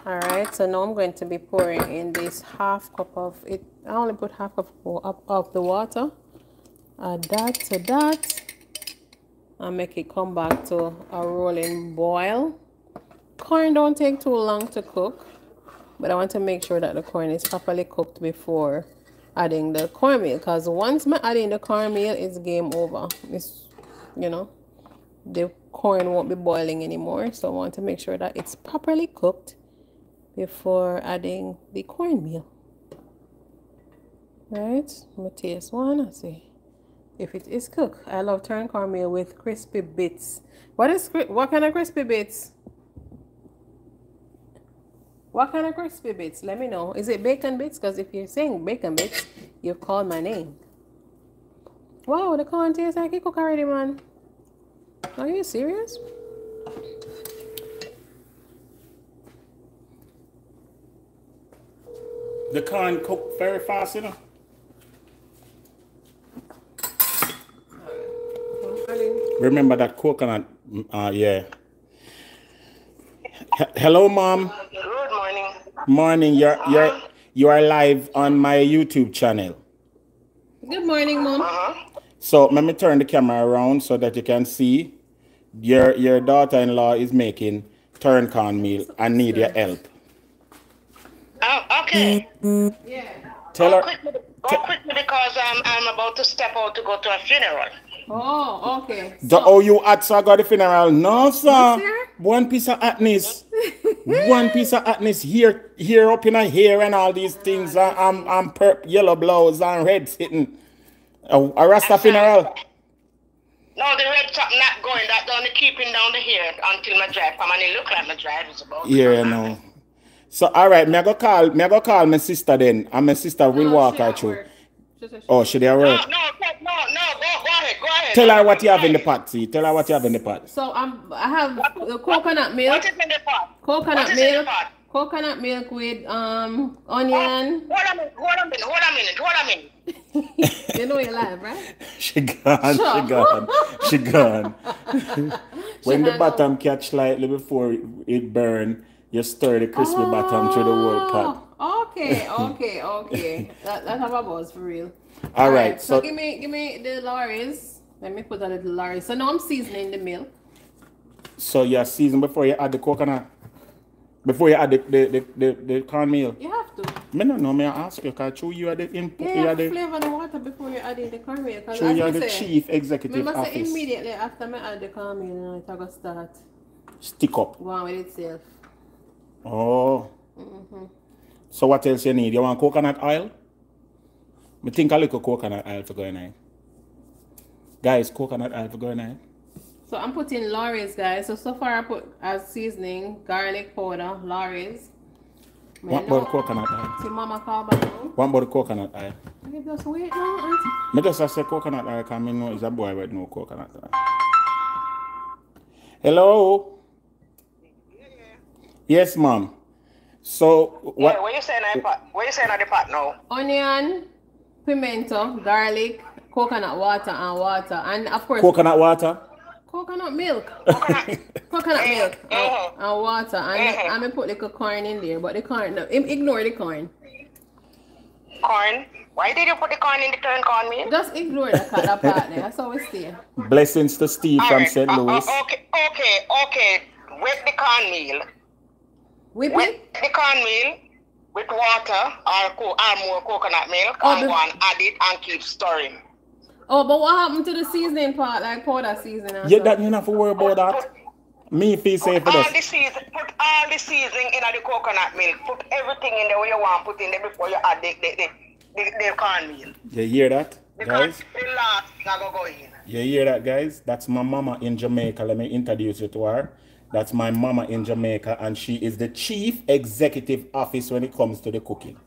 All right, so now I'm going to be pouring in this half cup of it. I only put half cup of the water. Add that to that and make it come back to a rolling boil. Corn don't take too long to cook, but I want to make sure that the corn is properly cooked before adding the cornmeal, because once I add in the cornmeal, it's game over. It's, you know, the corn won't be boiling anymore, so I want to make sure that it's properly cooked before adding the cornmeal. Right, I'm gonna taste one and see if it is cooked. I love turn cornmeal with crispy bits. What kind of crispy bits? What kind of crispy bits? Let me know. Is it bacon bits? Because if you're saying bacon bits, you've called my name. Wow, the corn tastes like it cooked already, man. Are you serious? The corn cooked very fast, you know. Remember that coconut, yeah. Hello, Mom. Good morning. Morning, you are live on my YouTube channel. Good morning, Mom. So let me turn the camera around so that you can see your daughter-in-law is making turn cornmeal. I need your help. Oh, okay. Yeah. Go quickly because I'm about to step out to go to a funeral. Oh, okay. So, oh, you actually got the funeral? No, sir. One piece of atness. One piece of atness here up in here and all these things. I'm purple, yellow blouse and red sitting. A Rasta funeral. No, the red top not going. That's only keeping down the hair until my drive come, and it look like my drive is about. Yeah, no. So, all right, me go call my sister then, and my sister will walk her through. Oh, should they work? No, go ahead. Tell her what you have in the pot, see. Tell her what you have in the pot. So, I have coconut milk. What is in the pot? Coconut milk with onion. Hold a minute. You know you're live, right? She gone. When the bottom catch lightly before it burn, you stir the crispy bottom through the whole pot. Okay. That have a buzz for real. All right. So give me the Lorries. Let me put a little Lorries. So now I'm seasoning the milk. So you're seasoning before you add the coconut. Before you add the cornmeal. You have to. Me no know. Me ask you because you are the input. Yeah, you have to flavor the water before you add in the cornmeal. So you are the chief executive officer. Say immediately after me add the cornmeal, it's gonna start. Stick up. Go on with itself. Oh. Mm-hmm. So what else you need? You want coconut oil? I think a little coconut oil for going in. Guys, coconut oil for going in. So I'm putting Lorries, guys. So far I put as seasoning garlic powder, Lorries, What about coconut oil? See, Mama call back now. What about coconut oil? You just wait now, auntie. I just say coconut oil because I know it's a boy with no coconut oil. Hello? Yeah, yeah. Yes, ma'am. So, what? Yeah, what you saying at the pot now? Onion, pimento, garlic, coconut water and water. And of course... Coconut water? Coconut milk. Coconut milk and water. And I'm going to put little corn in there. But the corn... No, ignore the corn. Corn? Why did you put the corn in the turn cornmeal? Just ignore the part there. That's how we say. Blessings to Steve all from right. St. Louis. Okay. Whip the cornmeal. Whip the cornmeal with water or more coconut milk and one add it and keep stirring. Oh, but what happened to the seasoning part, like powder seasoning? Yeah, that you don't have to worry about that. Me feel safe for this. Put all the seasoning in the coconut milk. Put everything in there where you want to put in there before you add the cornmeal. You hear that, guys? The last gonna go in. You hear that, guys? That's my mama in Jamaica. Let me introduce you to her. That's my mama in Jamaica, and she is the chief executive officer when it comes to the cooking.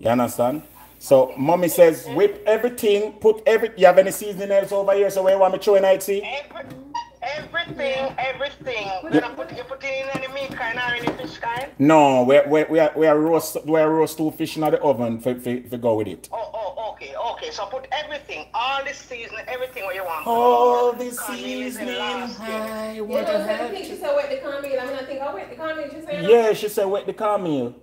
You understand? So, mommy says, whip everything, put every... You have any seasoning else over here? So, where you want me to throw in, I see? Everything. We're gonna put in any meat kind or any fish kind? No, we are roast two fish in the oven for go with it. Oh, okay. So, put everything, all the seasoning, everything what you want. All the seasoning. I want to have... She said wet the cornmeal. I mean, I think I wet the cornmeal. She said... Yeah, she said wet the cornmeal.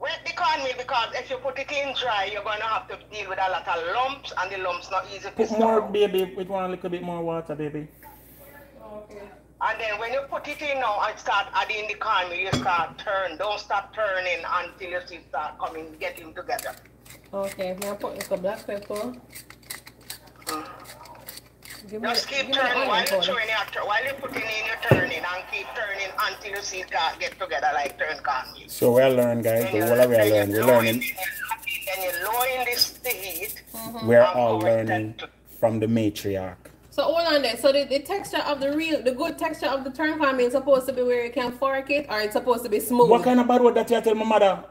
Wet the cornmeal because if you put it in dry, you're going to have to deal with a lot of lumps, and the lumps not easy to put store. More, baby. We want a little bit more water, baby. Okay. And then when you put it in now and start adding the cornmeal, you start turning. Don't stop turning until you see start coming, getting together. Okay. Now put the black pepper. Just keep turning while you're putting in, you're turning and keep turning until you see it get together like turn cornmeal. So we'll learn, guys. We're learning. And you're lowering this heat. We're all learning from the matriarch. So hold on there. So the texture of the good texture of the turn cornmeal is supposed to be where you can fork it, or it's supposed to be smooth. What kind of bad word that you tell my mother?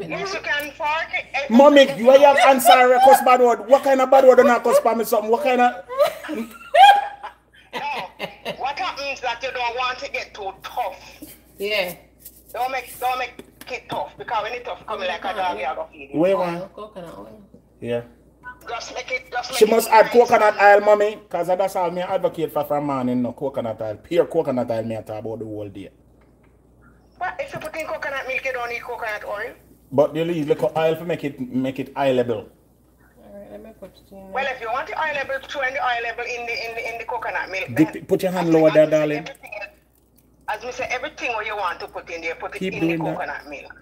Yes, you can fork it. Mommy, you have answer a request bad word. What kind of bad word do not cost me something? What kind of... No, what happens that you don't want to get too tough. Yeah. Don't make it tough, because when it's tough, come like a dog, you have to feed it. Wait, one. Coconut oil. Yeah. Just make it. She must add coconut oil, mommy, because that's all I advocate for from morning, no coconut oil. Pure coconut oil, I talk about the whole day. But if you put in coconut milk, you don't need coconut oil. But you use little oil to make it oilable. Well, if you want the oilable, throw in the oilable in the coconut milk. Put your hand lower there, darling. As we say, everything what you want to put in there, put it in the coconut milk.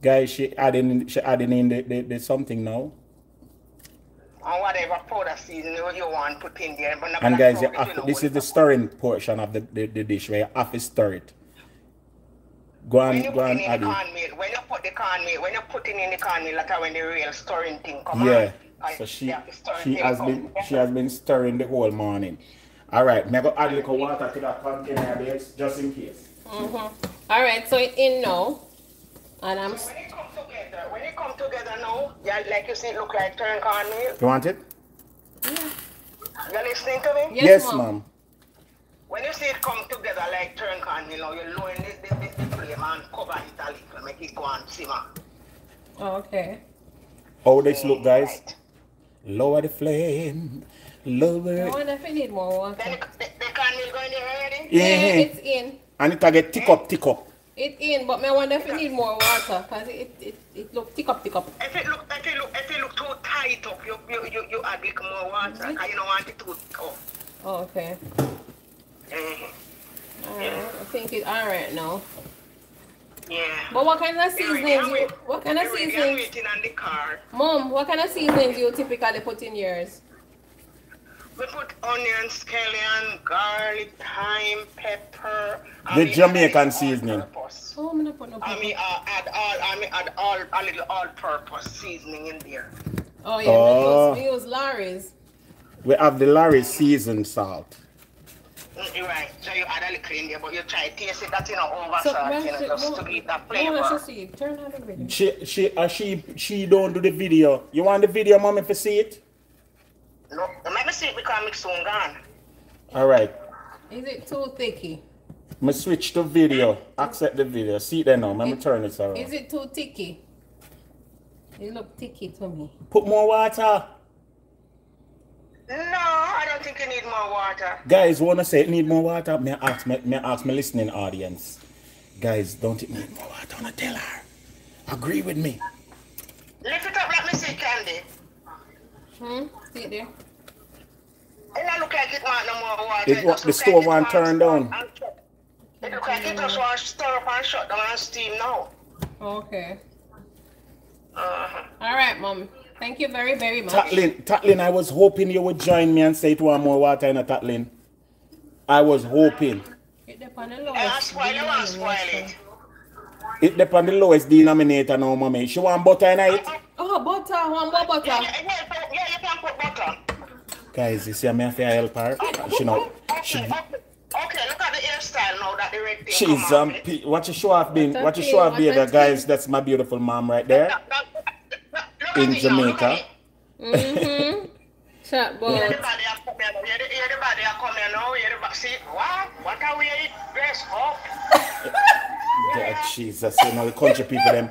Guys, she adding in the something now. And whatever powder seasoning you want, put in there. And guys, this is the stirring portion of the dish where you have to stir it. When you put it in the cornmeal, like when the real stirring thing comes out. Yeah, so she has been stirring the whole morning. All right, I'm going to add a little water to that container just in case. All right, so it's in now. And I'm... So when it comes together now, yeah, like you see, it look like turn cornmeal. You want it? Yeah. You're listening to me? Yes, ma'am. When you see it come together like turn cornmeal, you lower the flame and cover it a little, make it go and simmer. Okay. How this look, guys? Right. Lower the flame. Lower it. I wonder if you need more water. Then the cornmeal going there already? Yeah, it's in. And it'll get thick up. It's in, but I wonder if you need more water, because it looks thick up. If it look too tight up, you add like more water, because you don't want it too thick up. Oh, okay. I think it's all right now. Yeah. But what kind of seasoning? Mom, what kind of seasoning do you typically put in yours? We put onion, scallion, garlic, thyme, pepper. The Jamaican seasoning. Oh, I'm gonna put no pepper. I add a little all-purpose seasoning in there. Oh yeah. Oh. We use Larry's. We have the Larry's seasoned salt. Right, so you add a little in there, but you try to taste it, that's in an oversalt, you know, just to get that flavor. No, see. Turn on the video. She don't do the video. You want the video, mommy, for see it? No, let me see it because I'm soon gone. All right. Is it too thicky? Me switch to video. Accept the video. See it there now. Let me turn it around. Is it too thicky? It look thicky to me. Put more water. No, I don't think you need more water. Guys, wanna say it need more water? May I ask my listening audience. Guys, don't it need more water? Don't tell her. Agree with me. Lift it up, let me see, Candy. Hmm? See it there? It don't look like it want no more water. It what the store one turned down. It look like it just want to stir up and shut down and steam now. Okay. All right, Mom. Thank you very, very much. Tatlin, I was hoping you would join me and say it one more water in a Tatlin. I was hoping. It depends on the lowest denominator. It depends on the lowest denominator now, Mommy. She want butter in it? Oh, butter. One more butter. Yeah, you can put butter. Guys, you see, I'm here to help her. She know. Okay, look at the hairstyle now, that the red thing. She's what you show have been, what you show have been, guys, that's my beautiful mom right there. In Jamaica. Mm-hmm. Chat boy. Everybody are coming now. Everybody are coming now. Everybody see what? What are we dressed up? God, Jesus, you know the country people them.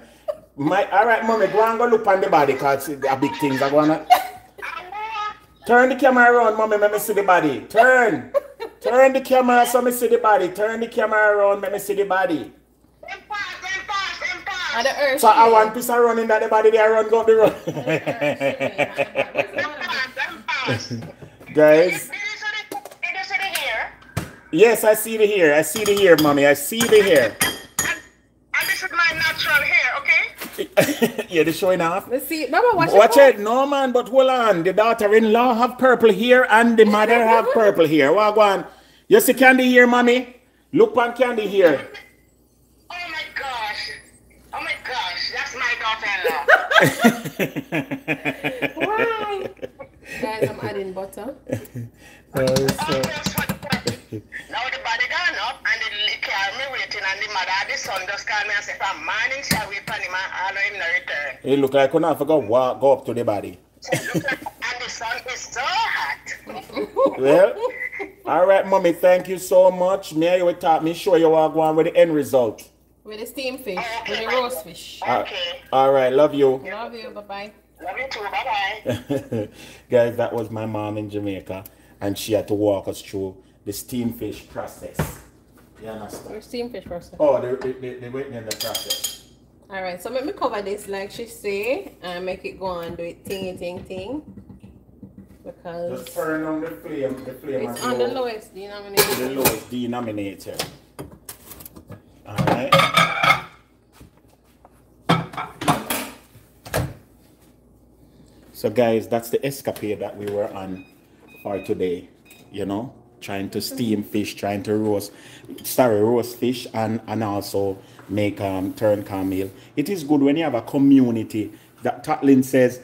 All right, mommy, go and go look on the body because the big things are gonna. Turn the camera around, mommy. Let me see the body. Turn. Turn the camera so me see the body. Turn the camera around, let me see the body. So I want piece of running that the body they run go up the road. Guys. Did you see the hair? Yes, I see the hair. I see the hair, mommy. I see the hair. And this is my natural hair, okay? Yeah, they're showing off. Let's see. Mama, watch it. No man, but hold on. The daughter-in-law have purple hair and the mother have purple hair. Well, go on. You see Candy here, mommy? Look on Candy here. Why? Guys, I'm adding butter. Now the body gone up and they carry me waiting and the mother and the son just called me and said, I'm manning shall we pan him and all him no return. It look like I forgot what go up to the body. And the sun is so hot. Well, all right, mommy, thank you so much. May you talk me show you what going with the end result. With the steamed fish, with the roast fish. Okay. All right, love you. Love you, bye-bye. Love you too, bye-bye. Guys, that was my mom in Jamaica, and she had to walk us through the steamed fish process. You understand? The steamed fish process. Oh, they went in the process. All right, so let me cover this like she say, and make it go on, do it ting-ting-ting. Because... Just turn on the flame it's on the lowest denominator. The lowest denominator. All right. So guys, that's the escapade that we were on for today, you know, trying to steam fish, trying to roast fish and also make turn cornmeal. It is good when you have a community that Tatlin says,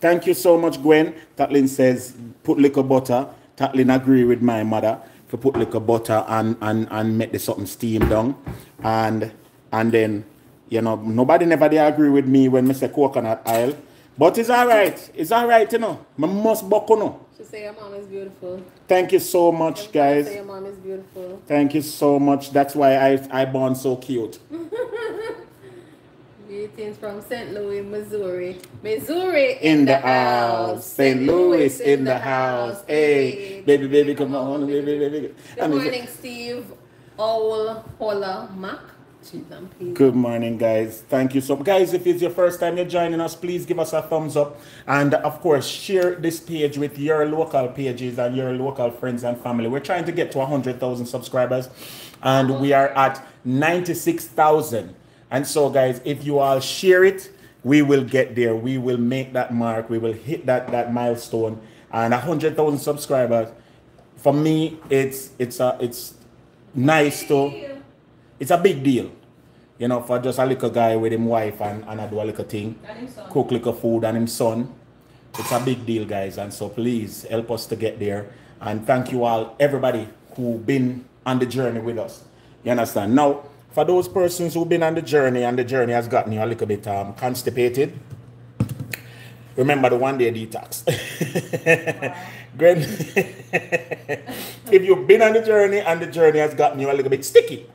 thank you so much, Gwen. Tatlin says, put little butter. Tatlin agree with my mother. To put like a butter and make the something steam down and then, you know, nobody never they agree with me when I say coconut oil, but it's all right, you know. I must buckle no. She say your mom is beautiful. Thank you so much. Everybody guys say your mom is beautiful. Thank you so much. That's why I born so cute. Greetings from St. Louis, Missouri. Missouri in the house. St. Louis in the house. Hey, baby, baby, come on, baby. Good morning, Steve. All holla, Mac. Good morning, guys. Thank you so much. Guys, if it's your first time you're joining us, please give us a thumbs up. And, of course, share this page with your local pages and your local friends and family. We're trying to get to 100,000 subscribers. And we are at 96,000. And so, guys, if you all share it, we will get there. We will make that mark. We will hit that milestone. And 100,000 subscribers, for me, it's nice to... It's a big deal, you know, for just a little guy with him wife and I do a little thing. Cook little food and him son. It's a big deal, guys. And so, please, help us to get there. And thank you all, everybody. who've been on the journey with us. You understand? Now, for those persons who've been on the journey and the journey has gotten you a little bit constipated, remember the one-day detox. Great. If you've been on the journey and the journey has gotten you a little bit sticky,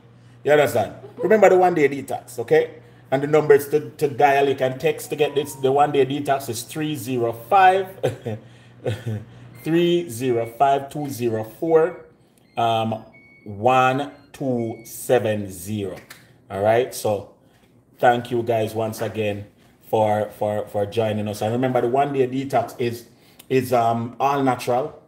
you understand? Remember the one-day detox, okay? And the numbers to dial, you can text to get this. The one-day detox is 305 305-204 1270. All right, so thank you guys once again for joining us. And remember, the one-day detox is all natural.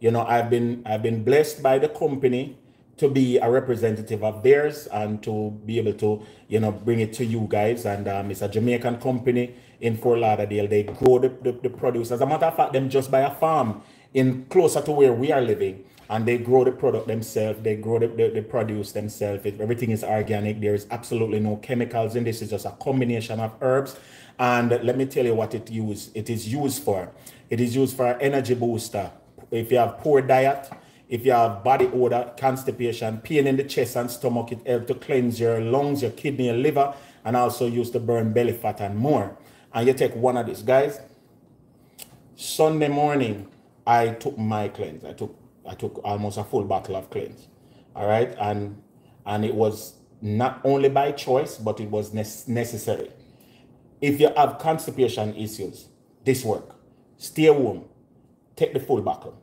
You know, I've been blessed by the company to be a representative of theirs and to be able to, you know, bring it to you guys. And it's a Jamaican company in Fort Lauderdale. They grow the produce. As a matter of fact, them just buy a farm in closer to where we are living, and they grow the product themselves. They grow the produce themselves. Everything is organic. There is absolutely no chemicals in this. It's just a combination of herbs. And let me tell you what it is used for. It is used for an energy booster. If you have poor diet, if you have body odor, constipation, pain in the chest and stomach, it helps to cleanse your lungs, your kidney, your liver, and also used to burn belly fat and more. And you take one of these, guys. Sunday morning, I took my cleanse. I took almost a full bottle of cleanse. All right, and it was not only by choice, but it was necessary. If you have constipation issues, this work. Stay home. Take the full bottle.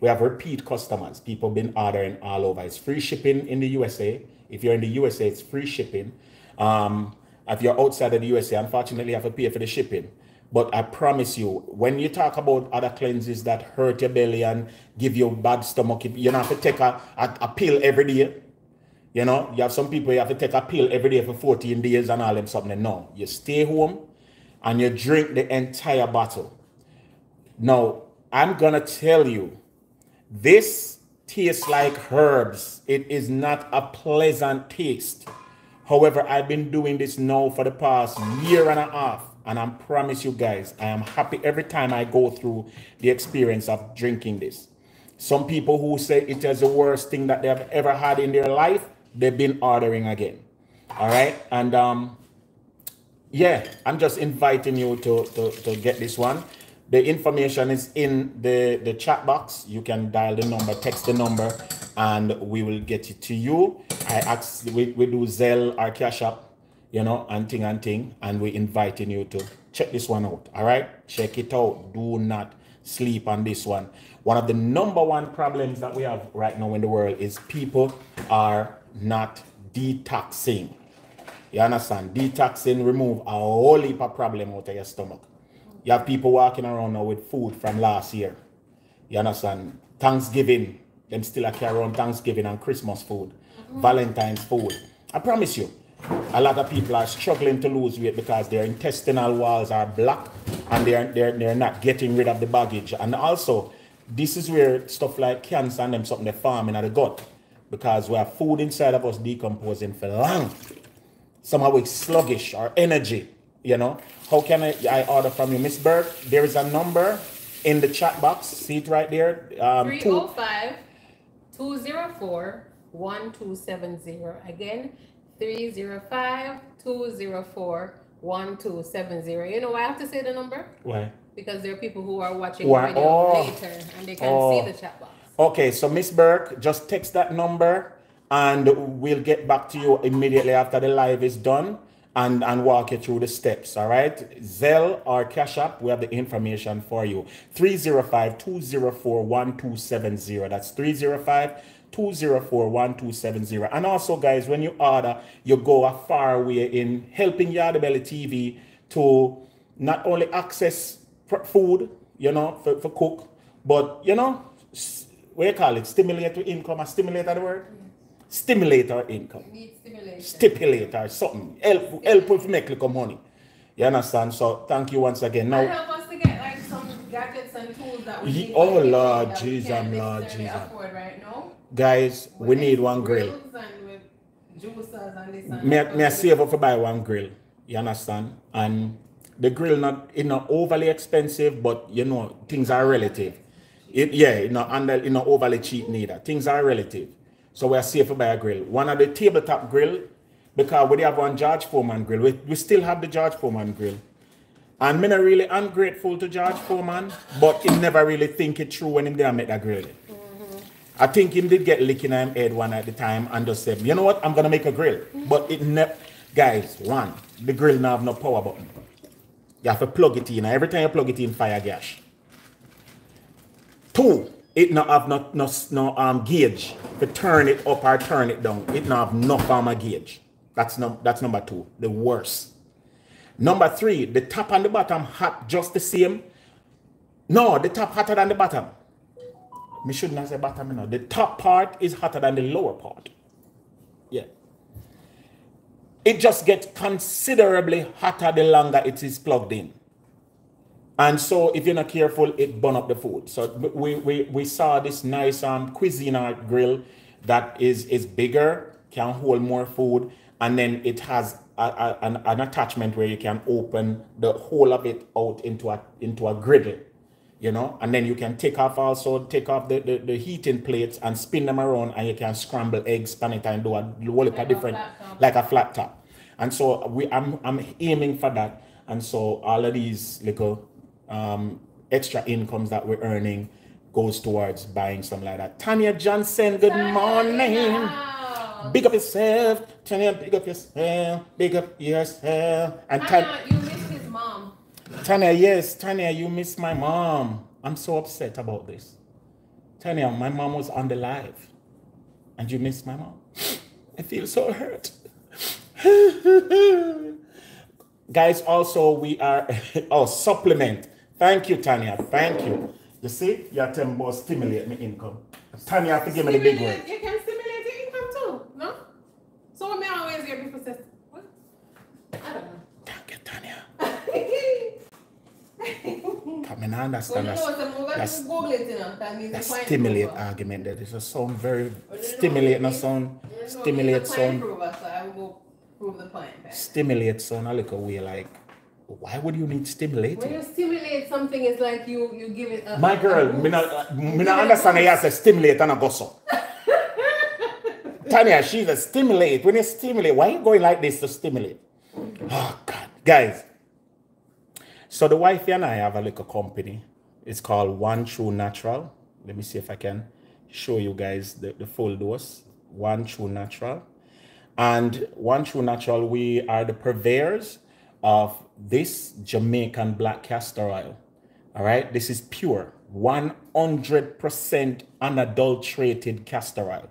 We have repeat customers. People been ordering all over. It's free shipping in the USA. If you're in the USA, it's free shipping. If you're outside of the USA, unfortunately, you have to pay for the shipping. But I promise you, when you talk about other cleanses that hurt your belly and give you a bad stomach, you don't have to take a pill every day. You know, you have some people you have to take a pill every day for 14 days and all them something. No, you stay home and you drink the entire bottle. Now, I'm going to tell you, this tastes like herbs. It is not a pleasant taste. However, I've been doing this now for the past year and a half, and I promise you guys, I am happy every time I go through the experience of drinking this. Some people who say it is the worst thing that they have ever had in their life, they've been ordering again. All right, and yeah, I'm just inviting you to get this one. The information is in the chat box. You can dial the number, text the number, and we will get it to you. I ask, we do Zelle or Cash App, you know, and thing, and we're inviting you to check this one out. All right, check it out. Do not sleep on this one. One of the #1 problems that we have right now in the world is people are not detoxing. You understand? Detoxing remove a whole heap of problem out of your stomach. You have people walking around now with food from last year. You understand? Thanksgiving, them still carry around Thanksgiving and Christmas food, Valentine's food. I promise you, a lot of people are struggling to lose weight because their intestinal walls are blocked and they're not getting rid of the baggage. And also, this is where stuff like cancer and them something they farming at the gut, because we have food inside of us decomposing for long. Somehow we're sluggish or energy. You know, how can I order from you, Miss Berg? There is a number in the chat box. See it right there. 305-204-1270. Again, 305-204-1270. You know why I have to say the number? Why? Because there are people who are watching the video later and they can see the chat box. Okay, so Miss Berg, just text that number and we'll get back to you immediately after the live is done. And walk you through the steps, all right? Zelle or Cash App, we have the information for you. 305-204-1270. That's 305-204-1270. And also, guys, when you order, you go a far way in helping Yardie Belly TV to not only access food, you know, for cook, but, you know, what do you call it? Stimulate your income. I stimulate that word? Stimulate our income. Stipulate or something. Help us make little money. You understand? So thank you once again. Now, and help us to get like some gadgets and tools that we need. Oh Lord Jesus, Lord Jesus. Right now. Guys, we need one grill. May I save up to buy one grill? You understand? And the grill not overly expensive, but you know, things are relative. It not overly cheap neither. Things are relative. So we are safer by a grill. One of the tabletop grill, because we have one George Foreman grill. We still have the George Foreman grill. And I'm not really ungrateful to George Foreman, but he never really think it through when him there make that grill. I think him did get lick in him head one at the time and just said, you know what, I'm going to make a grill. But it never, guys, one, the grill now have no power button. You have to plug it in. Every time you plug it in, fire gas. Two, it not have no gauge to turn it up or turn it down. It not have no farmer gauge. That's number two, the worst. Number three, the top and the bottom hot just the same. No, the top hotter than the bottom. Me should not say bottom, you know. The top part is hotter than the lower part. Yeah. It just gets considerably hotter the longer it is plugged in. And so if you're not careful, it burn up the food. So we saw this nice Cuisinart grill that is bigger, can hold more food, and then it has an attachment where you can open the whole of it out into a griddle. You know, and then you can take off the heating plates and spin them around, and you can scramble eggs, panetta, and do a whole lot of different, like a flat top. And so I'm aiming for that. And so all of these little extra incomes that we're earning goes towards buying something like that. Tanya Johnson, good morning. Big up yourself, Tanya. Big up yourself. Big up yourself. And you miss his mom. Tanya, yes, Tanya, you miss my mom. I'm so upset about this. Tanya, my mom was on the live. And you miss my mom. I feel so hurt. Guys, also we are... oh, supplement. Thank you, Tanya. Thank you. You see? Your tempo stimulate my income. Tanya, I have to give me the big word. You can stimulate your income too, no? So may always hear people say, what? I don't know. Thank you, Tanya. I understand that stimulate argument. That is a sound very stimulate, not sound stimulate sound. Stimulate sound. I look away like, why would you need stimulating? When you stimulate something, it's like you give it. A, my girl, me not understand. I say stimulate and a gossip. Tanya, she's a stimulate. When you stimulate, why are you going like this to stimulate? Oh God, guys. So the wife and I have a little company. It's called One True Natural. Let me see if I can show you guys the full dose. One True Natural. And One True Natural, we are the purveyors of this Jamaican black castor oil. All right? This is pure, 100% unadulterated castor oil.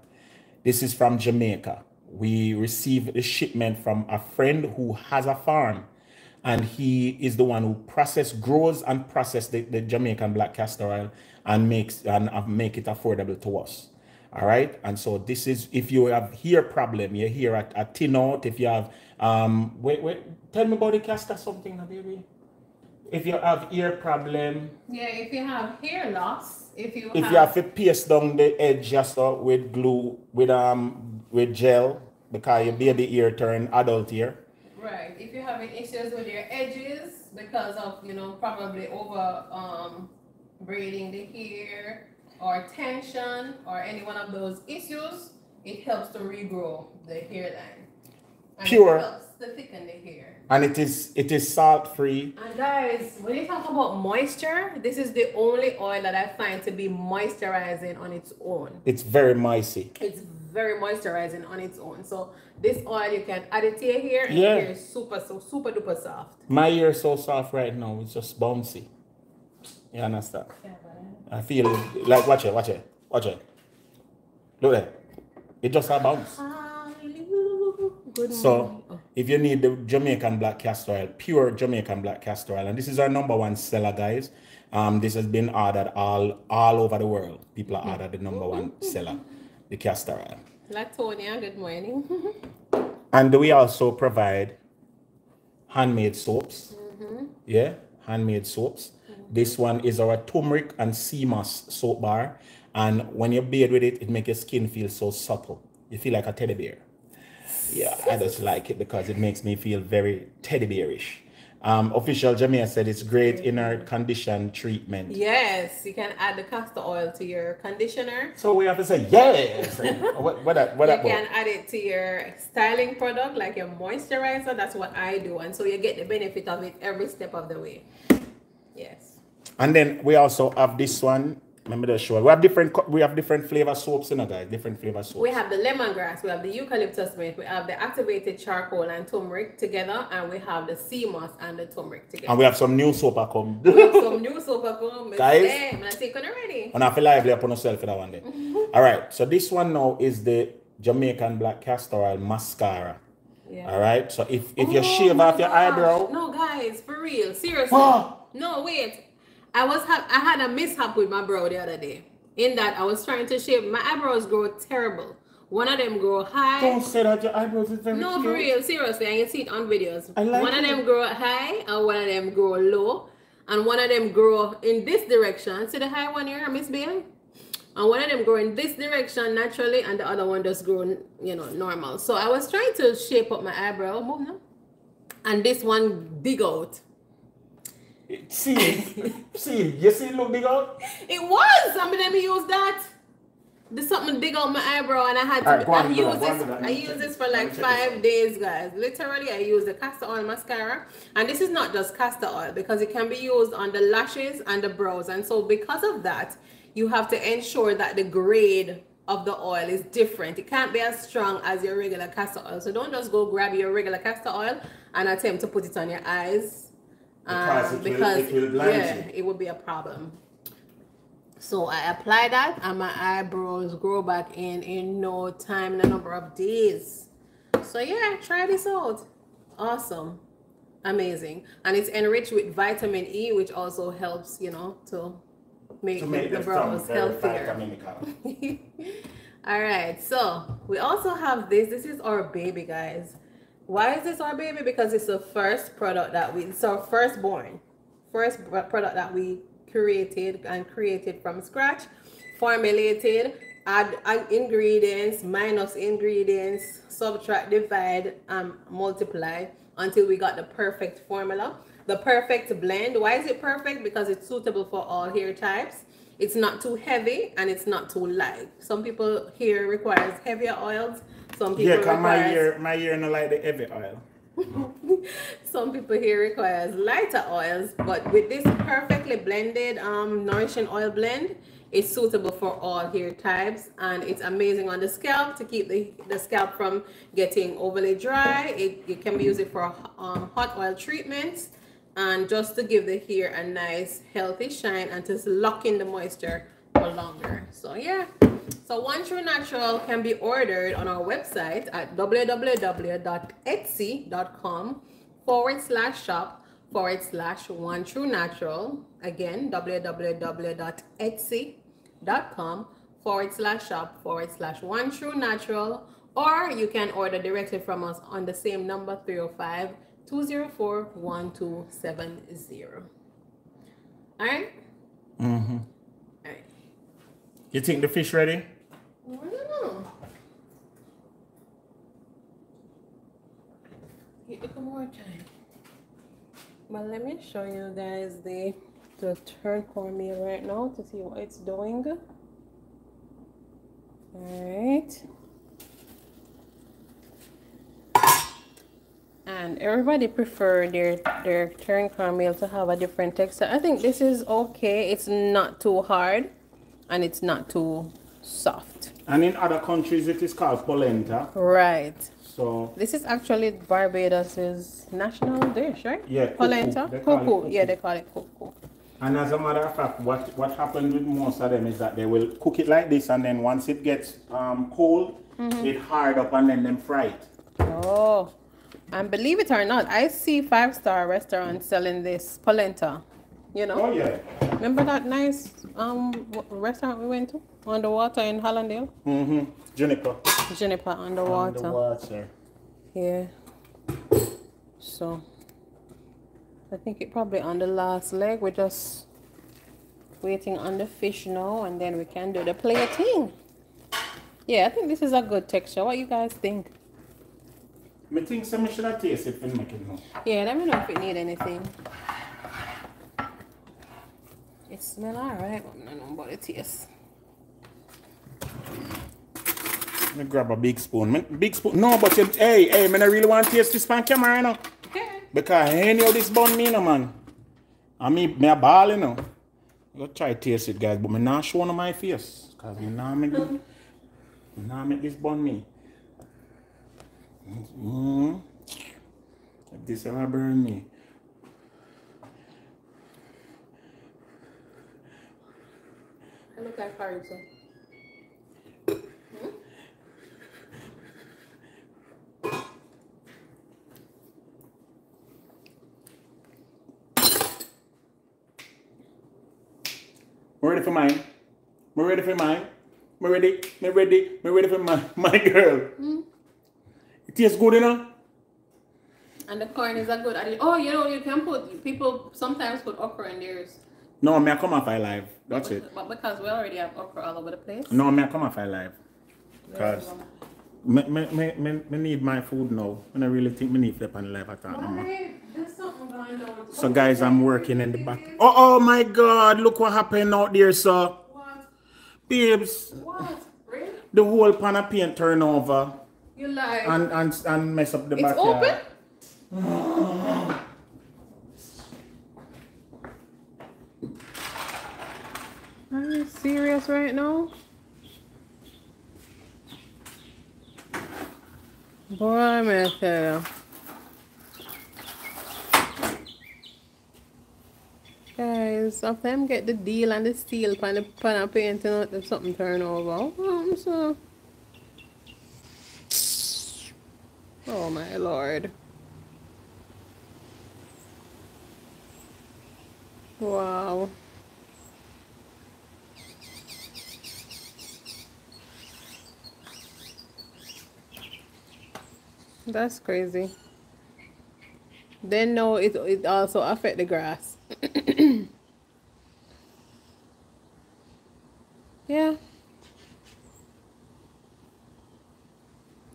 This is from Jamaica. We received a shipment from a friend who has a farm. And he is the one who grows and processes the Jamaican black castor oil and make it affordable to us. All right. And so this is, if you have hair problem, you're here at tin out. If you have, wait, tell me about the castor something, baby. If you have ear problem. Yeah, if you have hair loss, if you have to pierce down the edge just with glue, with gel, because your baby ear turn adult ear. Right. If you're having issues with your edges because of, you know, probably over braiding the hair or tension or any one of those issues, it helps to regrow the hairline. And pure. It helps to thicken the hair. And it is salt free. And guys, when you talk about moisture, this is the only oil that I find to be moisturizing on its own. It's very moisty. It's very moisturizing on its own. So this oil, you can add it to your hair, and your hair is super duper soft. My hair is so soft right now, it's just bouncy. You understand? Yeah, I feel it, like watch it. Look at it. It just a bounce. So if you need the Jamaican black castor oil, pure Jamaican black castor oil, and this is our #1 seller, guys. This has been ordered all over the world. People are ordered the #1 seller. The castor oil. Latonia, good morning. And we also provide handmade soaps. Yeah, handmade soaps. This one is our turmeric and sea moss soap bar. And when you bathe with it, it makes your skin feel so supple. You feel like a teddy bear. Yeah, I just like it because it makes me feel very teddy bearish. Official Jamaica said it's great inner condition treatment. Yes, you can add the castor oil to your conditioner. So we have to say yes. what you can add it to your styling product, like your moisturizer. That's what I do, and so you get the benefit of it every step of the way. Yes. And then we also have this one. Remember the show. We have different flavor soaps, you know, guys. Different flavor soaps. We have the lemongrass, we have the eucalyptus mint, we have the activated charcoal and turmeric together, and we have the sea moss and the turmeric together. And we have some new soap a come. We have some new soap a come. Guys, I'm taking already. And I feel lively upon myself for that one day. All right. So this one now is the Jamaican black castor oil mascara. Yeah. All right. So if you shave off your eyebrow. No, guys, for real, seriously. No, wait. I had a mishap with my brow the other day. In that I was trying to shave. My eyebrows grow terrible. One of them grow high. Don't say that your eyebrows is very No, cute. For real, seriously. I can see it on videos. Like one of them grow high and one of them grow low. And one of them grow in this direction. See the high one here, Miss Bailey? And one of them grow in this direction naturally and the other one just grow, you know, normal. So I was trying to shape up my eyebrow. Move now. And this one dig out. See, you see it look big out? It was! I mean, let me use that. There's something big on my eyebrow and I had to I used this for like 5 days, guys. Literally, I used the castor oil mascara. And this is not just castor oil because it can be used on the lashes and the brows. And so because of that, you have to ensure that the grade of the oil is different. It can't be as strong as your regular castor oil. So don't just go grab your regular castor oil and attempt to put it on your eyes. Because it would be a problem. So I apply that and my eyebrows grow back in no time, in a number of days. So yeah, try this out. Awesome. Amazing. And it's enriched with vitamin E, which also helps, you know, to make the brows healthier. All right. So we also have this. This is our baby, guys. Why is this our baby? Because it's the first product that we created from scratch, formulated, add ingredients, minus ingredients, subtract, divide, multiply until we got the perfect formula, the perfect blend. Why is it perfect? Because it's suitable for all hair types. It's not too heavy and it's not too light. Some people hair requires heavier oils. Some people my hair not like the heavy oil. Some people here requires lighter oils, but with this perfectly blended nourishing oil blend, it's suitable for all hair types and it's amazing on the scalp to keep the scalp from getting overly dry. It can be used for hot oil treatments and just to give the hair a nice healthy shine and to lock in the moisture for longer. So yeah. So One True Natural can be ordered on our website at www.etsy.com/shop/One True Natural. Again, www.etsy.com/shop/One True Natural. Or you can order directly from us on the same number, 305-204-1270. All right? Mm-hmm. All right. You think the fish ready? I don't know. It took more time. But let me show you guys the turn cornmeal right now to see what it's doing. Alright. And everybody prefer their turn cornmeal to have a different texture. I think this is okay. It's not too hard and it's not too soft. And in other countries it is called polenta, right? So this is actually Barbados's national dish, right? Yeah, polenta, cuckoo. Yeah, they call it cuckoo. And as a matter of fact, what happens with most of them is that they will cook it like this, and then once it gets cold, it hard up and then them fry it. Oh, and believe it or not, I see 5-star restaurants selling this polenta. You know? Oh yeah. Remember that nice restaurant we went to on the water in Hollandale? Mm-hmm. Juniper. Juniper on the water. On the water. Yeah. So I think it probably on the last leg. We're just waiting on the fish now and then we can do the plating. Yeah, I think this is a good texture. What you guys think? I think so. I should have tasted it and make it now. Yeah, let me know if it need anything. It smells alright, but I don't know about the taste. Let me grab a big spoon. Big spoon. No, but you, hey, man, I really want to taste this pan camera, you know. Okay. Because any of this bun, me, you know, man. I mean, I ball, you know. I'm going to try to taste it, guys, but I'm not showing on my face. Because I'm not make this bun, me. This will burn me. I look like porridge. We're ready for mine. We're ready for mine. We're ready. We're ready. We're ready for my girl. Mm. It tastes good, you know. And the corn is that good. Oh, you know, you can put, people sometimes put okra in theirs. No, I come off live. That's but, it. But because we already have okra all over the place. No, I come off live. Because I need my food now. And I really think I need flip on live at all. Why? There's something going on. So guys, I'm working in the back. Oh, oh my God. Look what happened out there, sir. What? Babes. What? Really? The whole pan of paint turned over. You lie. And mess up the backyard. It's open? Are you serious right now? Boy, I'm gonna tell you. Guys, sometimes get the deal and the steel pan the pan and paint and there's something turn over. So. Oh my Lord. Wow. That's crazy. Then no, it also affect the grass. Yeah.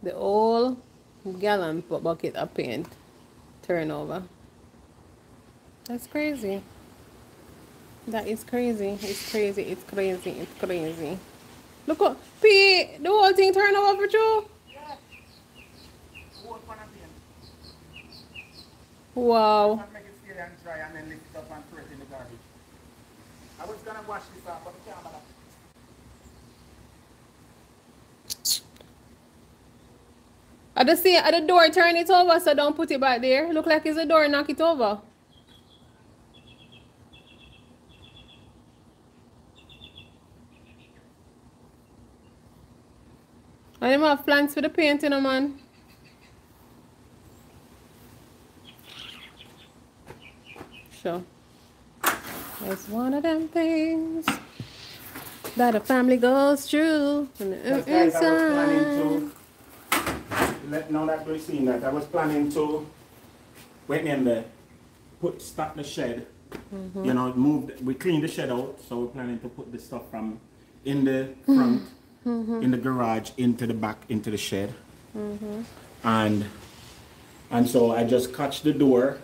The old gallon bucket of paint turnover. That's crazy. That is crazy. It's crazy. It's crazy. It's crazy. Look up, Pete. The whole thing turn over for you. Wow. I was gonna wash this up, but I can't bother. I just see at the door, turn it over, so don't put it back there. Look like it's a door, knock it over. I don't have plans for the painting, you know, man. Sure. It's one of them things that a family goes through. Guys, I was planning to, now that we've seen that, I was planning to, wait in there, start the shed, you know, we cleaned the shed out, so we're planning to put the stuff from in the front, in the garage, into the back, into the shed. And so I just catch the door,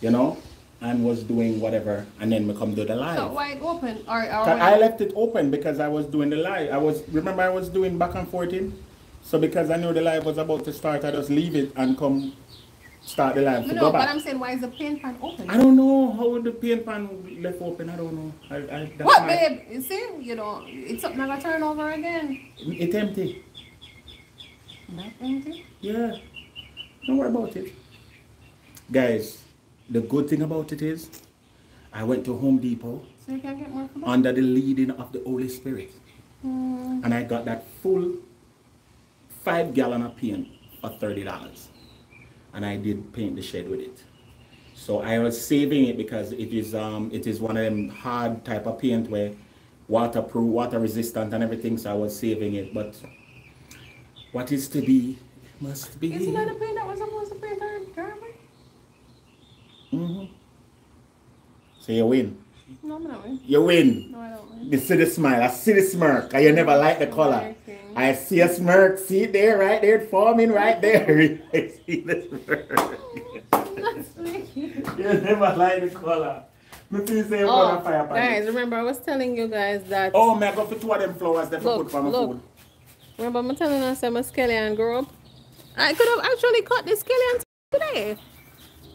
you know, and was doing whatever, and then we come do the live. So wide open, or I left it open because I was doing the live. I was doing back and forth in, so because I knew the live was about to start, I just leave it and come start the live. No, go back. But I'm saying, why is the paint pan open? I don't know how the paint pan left open. I don't know. What, babe? You see, you know, it's something I turn over again. It's empty. Not empty? Yeah. Don't worry about it, guys. The good thing about it is, I went to Home Depot under the leading of the Holy Spirit. And I got that full 5 gallon of paint for $30. And I did paint the shed with it. So I was saving it because it is one of them hard type of paint where waterproof, water resistant and everything. So I was saving it. But what is to be, must be. Isn't that the paint that was supposed to paint our driveway? So you win. No, I'm not winning. You win. No, I don't win. You see the smile. I see the smirk. And you never like the color. I see a smirk. See it there, right there, it's forming right there. I see the smirk. You never like the color. Oh, guys, remember I was telling you guys that. Oh, man, I go for two of them flowers that I put for my food. Remember I'm telling us that my scallion grew up. I could have actually cut the scallion today.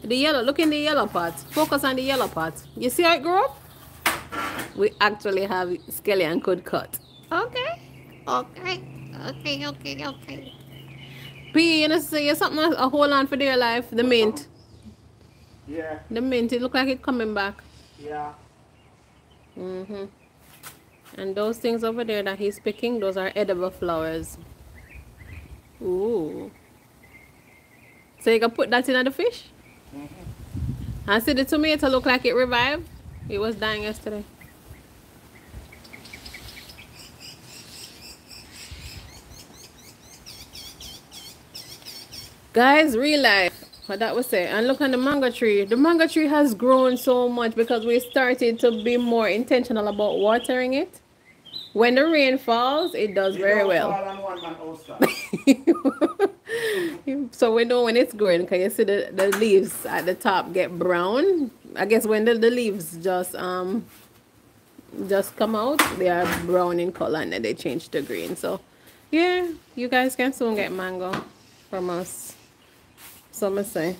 The yellow, look in the yellow part. Focus on the yellow part. You see how it grew up? We actually have scallion could cut. Okay. Okay. P, you know, so you're something else, a hold on for dear life. The mint. Yeah. The mint, it look like it coming back. Yeah. Mm-hmm. And those things over there that he's picking, those are edible flowers. Ooh. So you can put that in the fish? Mm-hmm. And see the tomato look like it revived? It was dying yesterday. Guys, real life, what that was say. And look on the mango tree. The mango tree has grown so much because we started to be more intentional about watering it. When the rain falls, it does very well. So we know when it's growing, because you see the leaves at the top get brown. I guess when the leaves just come out, they are brown in color and then they change to green. So yeah, you guys can soon get mango from us. So I'm gonna say,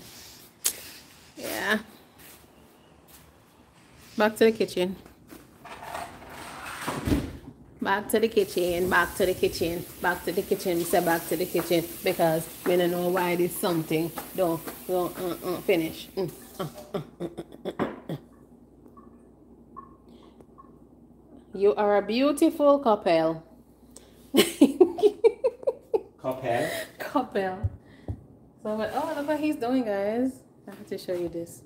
yeah. Back to the kitchen. Back to the kitchen, back to the kitchen, back to the kitchen. We said back to the kitchen because we don't know why this something don't finish. You are a beautiful couple. Couple. So, but oh, look what he's doing, guys. I have to show you this.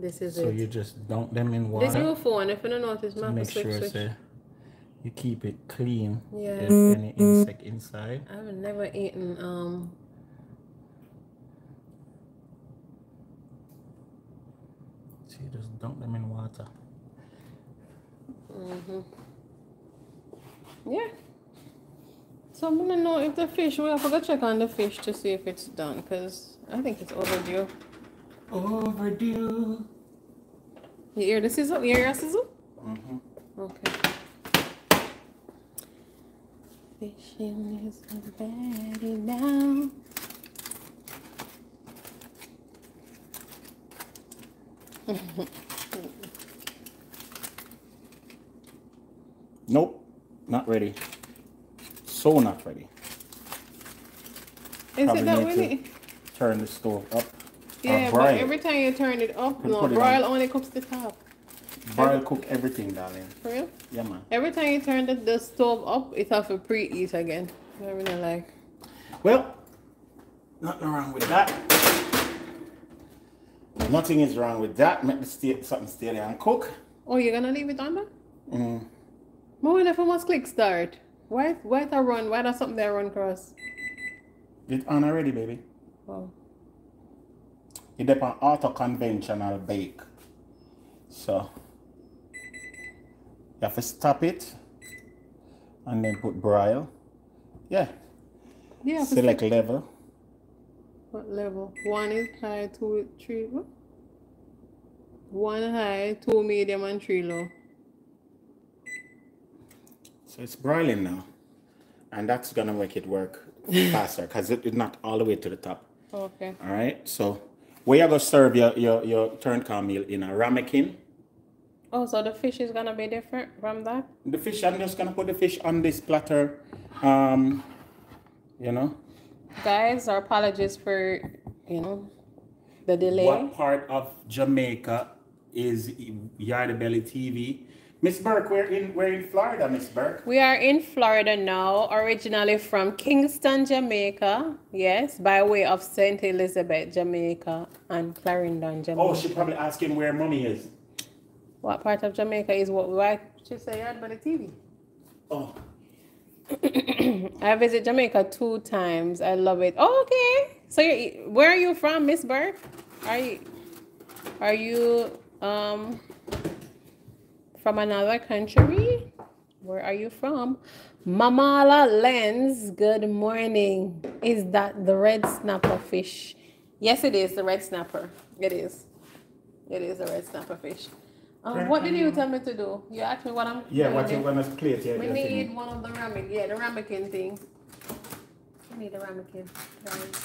This is so it. So you just dump them in water. This new phone, if you don't notice, to make sure it's there. You keep it clean. Yes. There's any insect inside. I've never eaten so you just dump them in water. Mm-hmm. Yeah. So I'm gonna know if the fish, we'll have to check on the fish to see if it's done, because I think it's overdue. Overdue. You hear the sizzle? You hear a sizzle? Mm-hmm. Okay. Fishing is already down. Nope, not ready. So not ready. Is probably it that way? Turn the stove up. Yeah, but every time you turn it up, no, broil only cooks the top. Broil cook everything, darling. For real? Yeah, man. Every time you turn the stove up, it has to preheat again. I really like. Well, nothing wrong with that. Nothing is wrong with that. Make the something stay there and cook. Oh, you're gonna leave it on that? Mm. More if I must click start. Why that run? Why does something there run cross? It's on already, baby. Oh. It depends on auto conventional bake. So you have to stop it and then put broil. Yeah. Yeah. Select level. What level? 1 is high, 2, 3. What? 1 high, 2 medium, and 3 low. It's broiling now, and that's gonna make it work faster because it's not all the way to the top. Okay. All right. So we are gonna serve your turncoat meal in a ramekin. Oh, so the fish is gonna be different from that. The fish, I'm just gonna put the fish on this platter. You know. Guys, our apologies for the delay. What part of Jamaica is Yardie Belly TV? Miss Burke, we're in Florida, Miss Burke. We are in Florida now, originally from Kingston, Jamaica. Yes, by way of St. Elizabeth, Jamaica, and Clarendon, Jamaica. Oh, she probably asked him where mommy is. What part of Jamaica is what? Why she said Yardie Belly TV? Oh. I visit Jamaica 2 times. I love it. Oh, okay. So, where are you from, Miss Burke? Are you from another country? Where are you from? Mamala Lens, good morning. Is that the red snapper fish? Yes, it is the red snapper. It is. It is the red snapper fish. What did you tell me to do? You asked me what I'm... Yeah, what you want to plate. Yeah, we need one of the ramekin. Yeah, the ramekin thing. We need the ramekin. Right.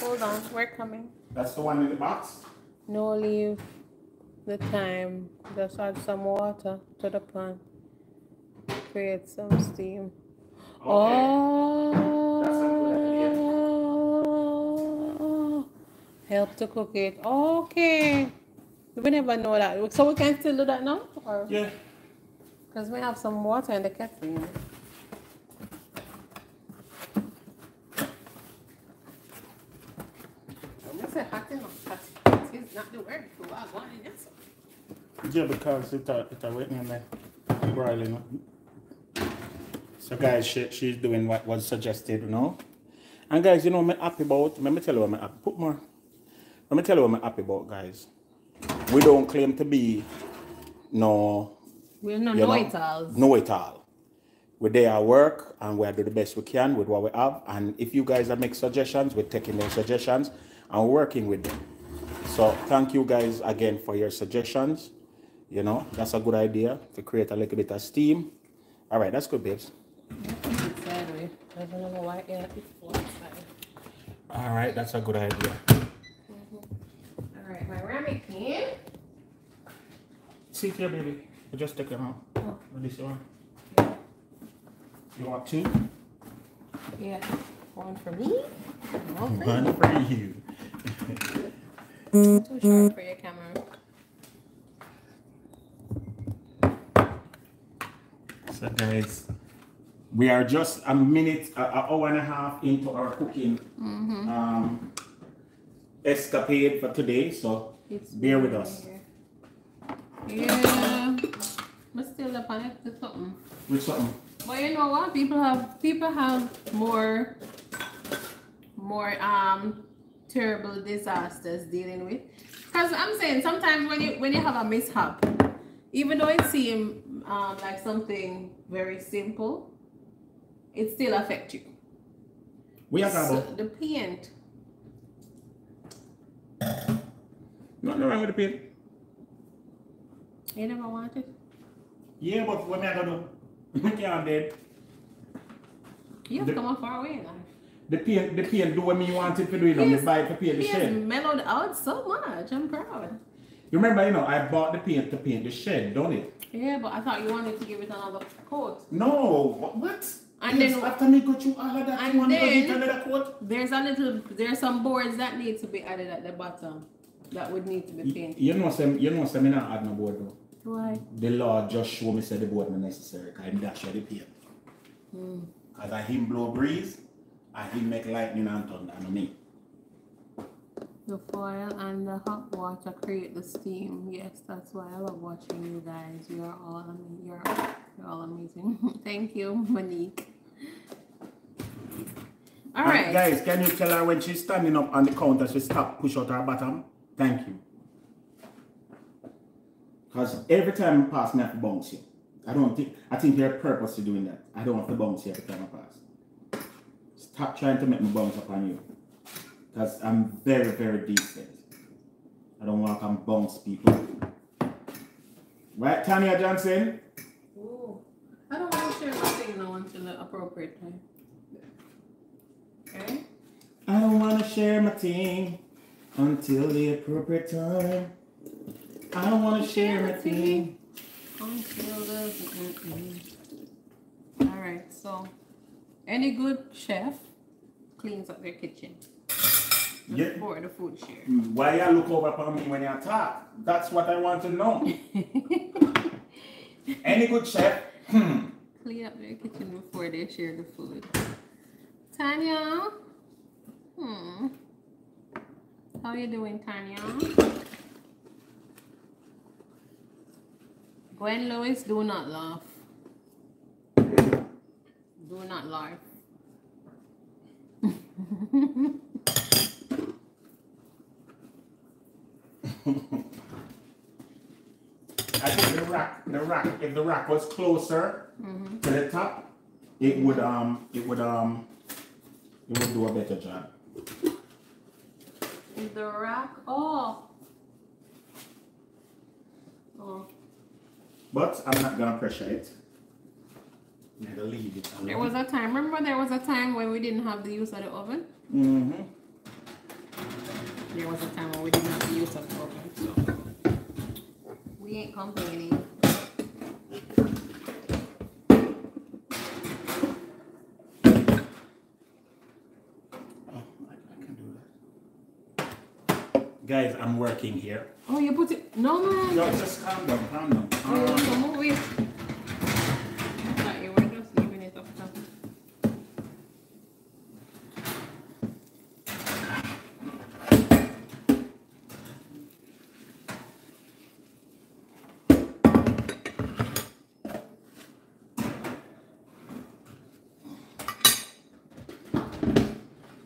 Hold on, we're coming. That's the one in the box? No, leave the time. Just add some water to the pan. Create some steam. Okay. Oh! That's a good idea. Help to cook it. Okay. We never know that. So we can still do that now? Or? Yeah. Because we have some water in the kettle. It's hot enough. It's not the word. Yeah, because it's waiting in the broiling. So guys, she's doing what was suggested, you know? And guys, you know I'm happy about? Let me tell you what I'm happy. Put more. Let me tell you what I'm happy about, guys. We don't claim to be no... We're not know-it-alls. Know-it-all. We're there at work and we do the best we can with what we have. And if you guys make suggestions, we're taking those suggestions and working with them. So thank you guys again for your suggestions. You know, that's a good idea to create a little bit of steam. All right, that's good, babes. I don't know why it floats like. All right, that's a good idea. All right, my ramekin. See here, baby. I just take them out. Oh. This one. Yeah. You want two? Yeah. One for me. One for you. Too short for your camera. So guys, we are just a minute, an hour and a half into our cooking escapade for today, so it's bear with us. Yeah, but still the panic with something. With something. But you know what? People have more terrible disasters dealing with. Because I'm saying sometimes when you have a mishap, even though it seems like something very simple, it still affects you. We are the paint. Nothing wrong with the paint. You never want it? Yeah, but what am I gonna do? We can't dead. You have come far away now. The paint do what me want it to do. You buy it to paint the shed. It's mellowed out so much. I'm proud. You remember, you know, I bought the paint to paint the shed, don't it? Yeah, but I thought you wanted to give it another coat. No, what? And yes, then after me go through all of that, and you then go another coat? There's some boards that need to be added at the bottom that would need to be painted. You know, me not add no board though. Why? The Lord just show me say the board not necessary. I'm dash at the paint. Cause I him blow breeze, I him make lightning and thunder, and me. The foil and the hot water create the steam. Yes, that's why I love watching you guys. You're all amazing. Thank you, Monique. All right. Guys, can you tell her when she's standing up on the counter, she stop, push out her bottom? Thank you. Because every time I pass, I have to bounce you. I think you're purposely doing that. I don't have to bounce you every time I pass. Stop trying to make me bounce upon you. Because I'm very, very decent. I don't want to bounce people. Right, Tanya Johnson? Ooh. I don't want to share my signal until the appropriate time. Okay? I don't want to share my thing until the appropriate time. I don't want to share my thing until the appropriate time. Alright, so any good chef cleans up their kitchen. Before the food share. Why you look over upon me when you talk? That's what I want to know. Any good chef? Clean up their kitchen before they share the food. Tanya? How are you doing, Tanya? Gwen Lewis, do not laugh. Do not laugh. I think if the rack was closer to the top, it would do a better job. The rack, oh. But I'm not gonna pressure it. I'm gonna leave it alone. There was a time. Remember, there was a time when we didn't have the use of the oven. There was a time when we didn't have the use of the oven, so we ain't complaining. Guys, I'm working here. Oh, you put it. No, man. No, just calm down, calm down. Move it. I thought you were just leaving it up top.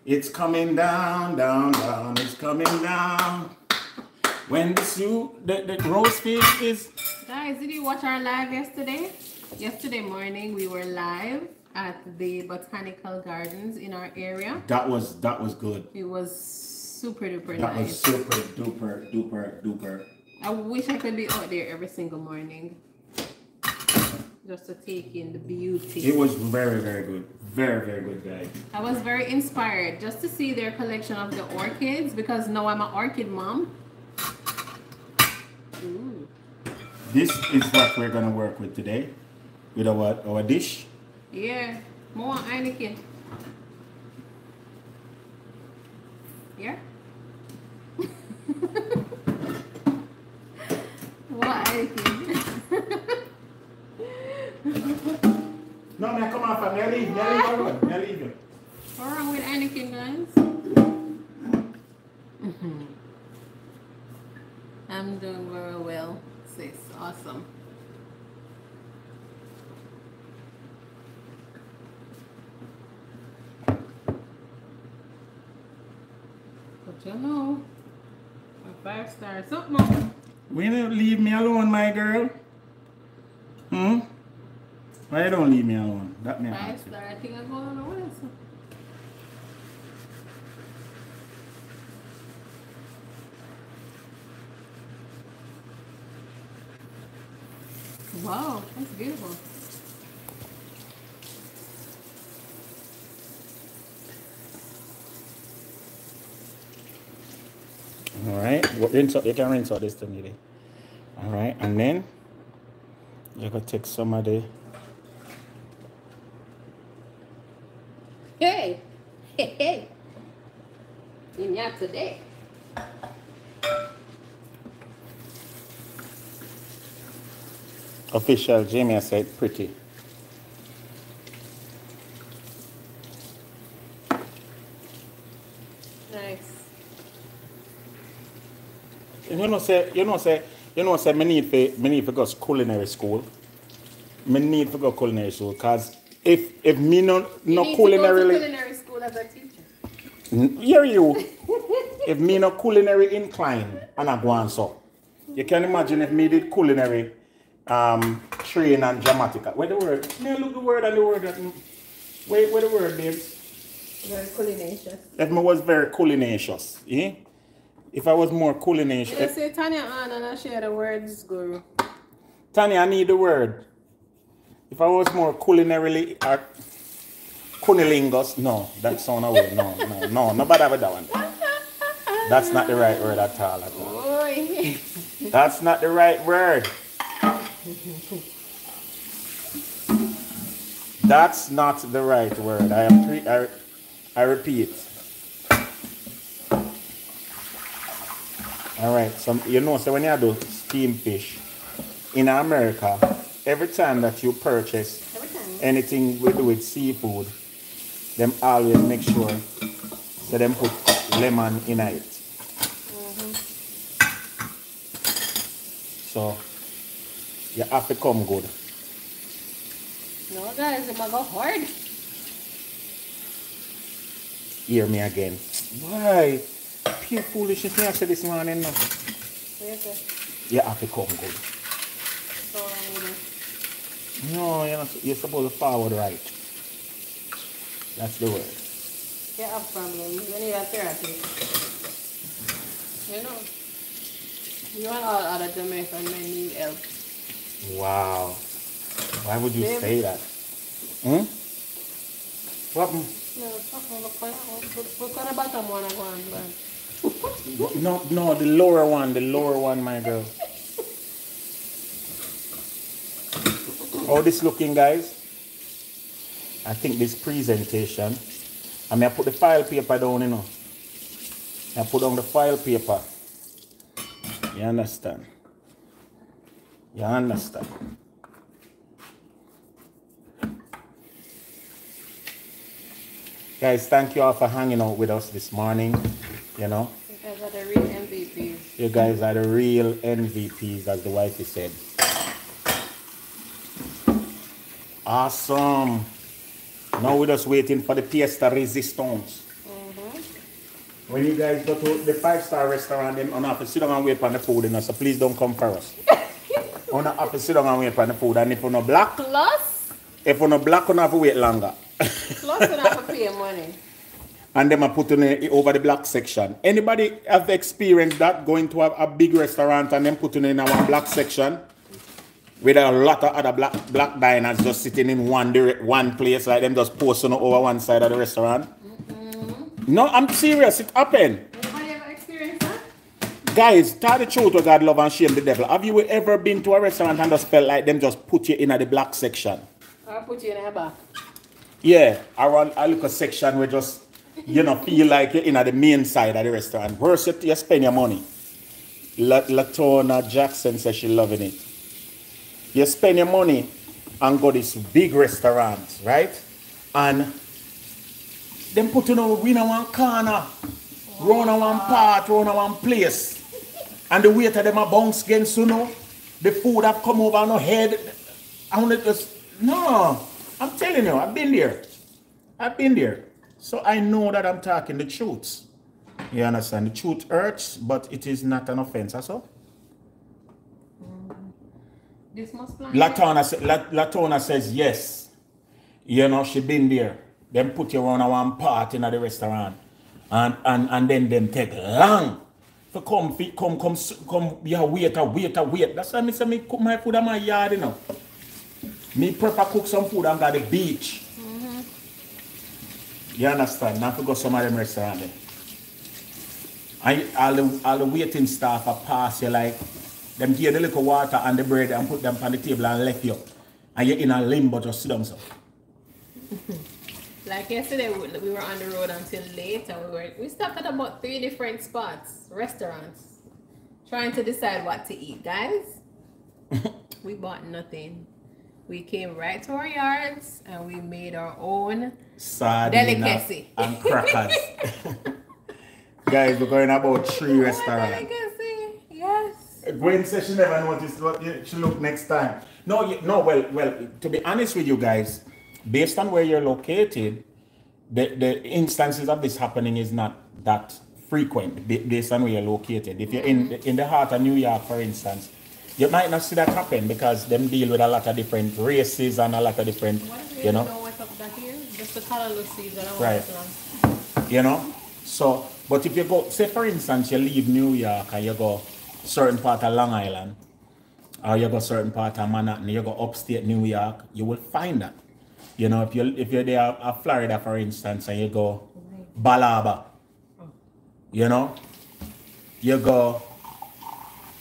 It's coming down, down, down. It's coming down. When the roast fish is... Guys, did you watch our live yesterday? Yesterday morning, we were live at the Botanical Gardens in our area. That was good. It was super duper nice. That was super duper duper duper. I wish I could be out there every single morning, just to take in the beauty. It was very, very good. Very, very good, guys. I was very inspired just to see their collection of the orchids, because now I'm an orchid mom. Ooh. This is what we're going to work with today, with our dish. Yeah, more Heineken. Yeah? More Heineken. No, man, come on, fam. Leave. Leave it. What's wrong with Anakin, guys? I'm doing very well, sis. Awesome. But you know, I'm 5 stars. Something. Will you leave me alone, my girl? Hmm? Why you don't leave me alone? That me. I think I'm going to order some. Wow, that's beautiful. All right, you can rinse out this to me. All right, and then you can take some of the... Hey, hey, hey, you're not today. Official Jamie said pretty. Nice. You know say me need to go to culinary school. Me need to go to culinary school, cause If me no culinary, to culinary school as a teacher. Hear you. If me no culinary incline, and I go on so. You can imagine if me did culinary train and dramatica. Where the word? Yeah, look the word and the word. Where the word, babes? Very culinacious. If me was very culinacious, eh? If I was more culinacious. You say Tanya on and I share the words, guru. Tanya, I need the word. If I was more culinarily cunnilingus, no, that sound away. No, nobody have that one. That's not the right word at all. That's not the right word. That's not the right word. I repeat. All right. So you know, so when you do steamed fish in America. Every time that you purchase anything with seafood, them always make sure so them put lemon in it. So you have to come good. No guys, it might go hard. Hear me again. Why? Pure foolishness me after this morning. No. You have to come good. So No, you're supposed to forward right. That's the word. You have problems. You need a therapy. You know. You and all other Jamaican men need help. Wow. Why would you say that? Hmm? What? No, the lower one, my girl. How this looking, guys? I think this presentation. I mean, I put the file paper down, you know. I put down the file paper. You understand? You understand? Guys, thank you all for hanging out with us this morning. You know, you guys are the real MVPs. You guys are the real MVPs, as the wifey said. Awesome. Now we're just waiting for the Fiesta Resistance. When you guys go to the 5-star restaurant, them on have to sit down and wait for the food, you know, so please don't come for us. On have to sit down and wait for the food, and if you're not black, you have to wait longer. Plus, you have to pay money. And then I put in over the black section. Anybody have experienced that, going to a big restaurant and then putting in one black section with a lot of other black diners just sitting in one place, like them just posting over one side of the restaurant? No, I'm serious. It happened. Anybody ever experienced that? Guys, tell the truth to God, love and shame the devil. Have you ever been to a restaurant and just felt like them just put you in the black section? Or put you in the back? Yeah, around a little section where just, you know, feel like you're in the main side of the restaurant. Where you spend your money. Latona Jackson says she's loving it. You spend your money and go to this big restaurant, right? And them putting out in one corner, round one part, round one place. And the waiter them a bounce against, you know. The food have come over on her head. No, I'm telling you, I've been there. So I know that I'm talking the truth. You understand? The truth hurts, but it is not an offense, that's all. This must plan. Latona says yes. You know, she been there. Them put you on one part in the restaurant, and then them take long to come. Yeah, wait. That's why I say me cook my food in my yard, you know. Me prefer cook some food on the beach. You understand? Now to go some of them restaurant. All the waiting staff are pass you like them give you the little water and the bread and put them on the table and left you, and you're in a limbo just sit down so. Like yesterday, we were on the road until later. We stopped at about 3 different spots, restaurants, trying to decide what to eat, guys. We bought nothing. We came right to our yards and we made our own sardine delicacy and crackers. Guys, we're going about 3 restaurants. Delicacy, yes. Gwen said she never noticed what she looked next time. No. Well. To be honest with you guys. Based on where you're located, the instances of this happening is not that frequent, based on where you're located. If you're in the heart of New York, for instance, you might not see that happen because them deal with a lot of different races and a lot of different, you know. What's up that here? Just the colorless seeds that I want. You know? So, but if you go, say for instance, you leave New York and you go certain part of Long Island, or you go certain part of Manhattan, you go upstate New York, you will find that. You know, if you're there at Florida, for instance, and you go Balaba, you know, you go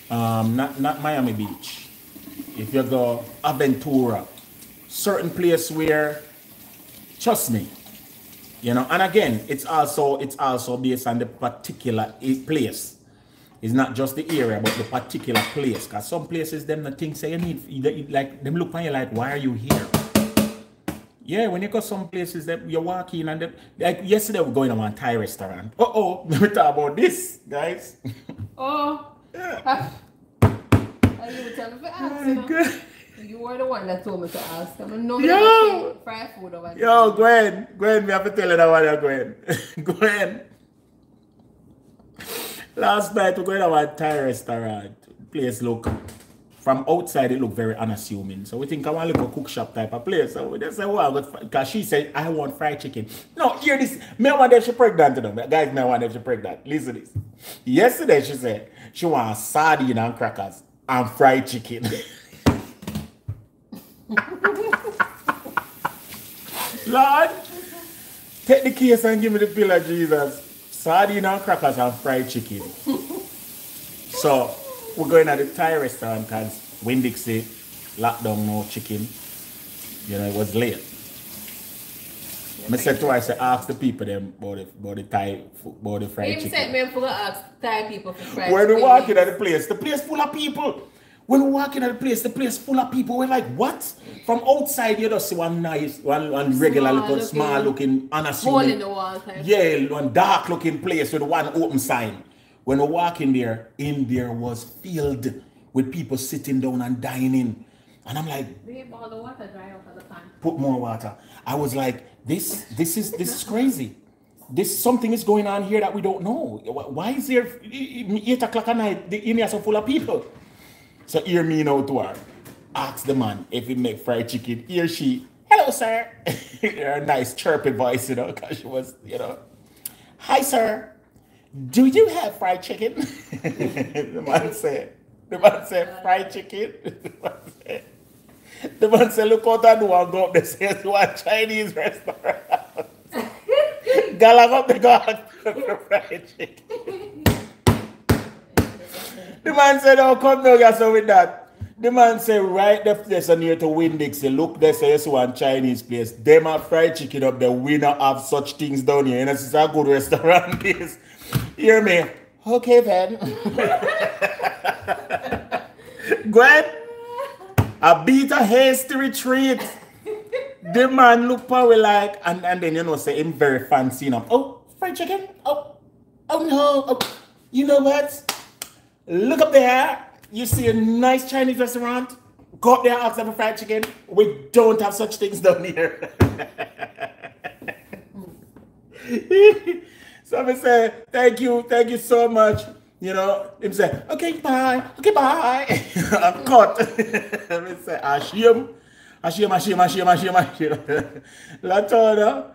not Miami Beach. If you go Aventura, certain place where, trust me, you know. And again, it's also based on the particular place. It's not just the area, but the particular place. Cause some places them the things say you need, like them look at you like, why are you here? Yeah, when you go some places that you walk in and like yesterday we were going to a Thai restaurant. We talk about this, guys. Yeah. You were the one that told me to ask. Yo, fried food over there. Yo, Gwen, we have to tell you that one, Gwen. Last night we were going to a Thai restaurant. Place look from outside it look very unassuming. So we think I want a little cook shop type of place. So we just say, well, because she said, I want fried chicken. No, hear this. Me one day she pregnant to them. Guys, me one day she pregnant. Listen to this. Yesterday she said she wants sardine and crackers and fried chicken. Lord, take the case and give me the pill of Jesus. Sardine and crackers and fried chicken. So we're going at the Thai restaurant because Winn-Dixie locked down no chicken. You know, it was late. Yeah, I said twice, I asked the people them about the Thai, about the fried chicken. Said me forgot to ask Thai people for fried chicken. When we walk in at the place full of people. When we walk in at the place full of people, we're like, what? From outside, you just see one nice, one regular looking, small looking, unassuming. Hole in the wall type. Yeah, one dark looking place with one open sign. When we walk in there was filled with people sitting down and dining. And I'm like, babe, all the water dry out of the pan. Put more water. I was like, this is crazy. This something is going on here that we don't know. Why is there 8 o'clock at night the Indians are full of people? So hear me now to her. Ask the man if he make fried chicken. Here she, hello sir. Her nice chirpy voice, you know, because she was, you know, hi sir. Do you have fried chicken? The man said, fried chicken? The man said, look out and do and go up the stairs to a Chinese restaurant. Galang up the guard for fried chicken. The man said, oh, come now, you so with that. The man said, right the place near to Winn-Dixie, look, they say, yes, one Chinese place. Them have fried chicken up there. We not have such things down here. And this is a good restaurant, this. Hear me. Okay, then. Gwen, a bit of hasty retreat. The man look power like, and then, you know, say him very fancy, you know. Oh, fried chicken? Oh no. Oh, you know what? Look up there. You see a nice Chinese restaurant. Go up there, ask them for fried chicken. We don't have such things down here. So I say, thank you so much. You know, him say, okay, bye. I'm caught. I say, Ashim. Latona,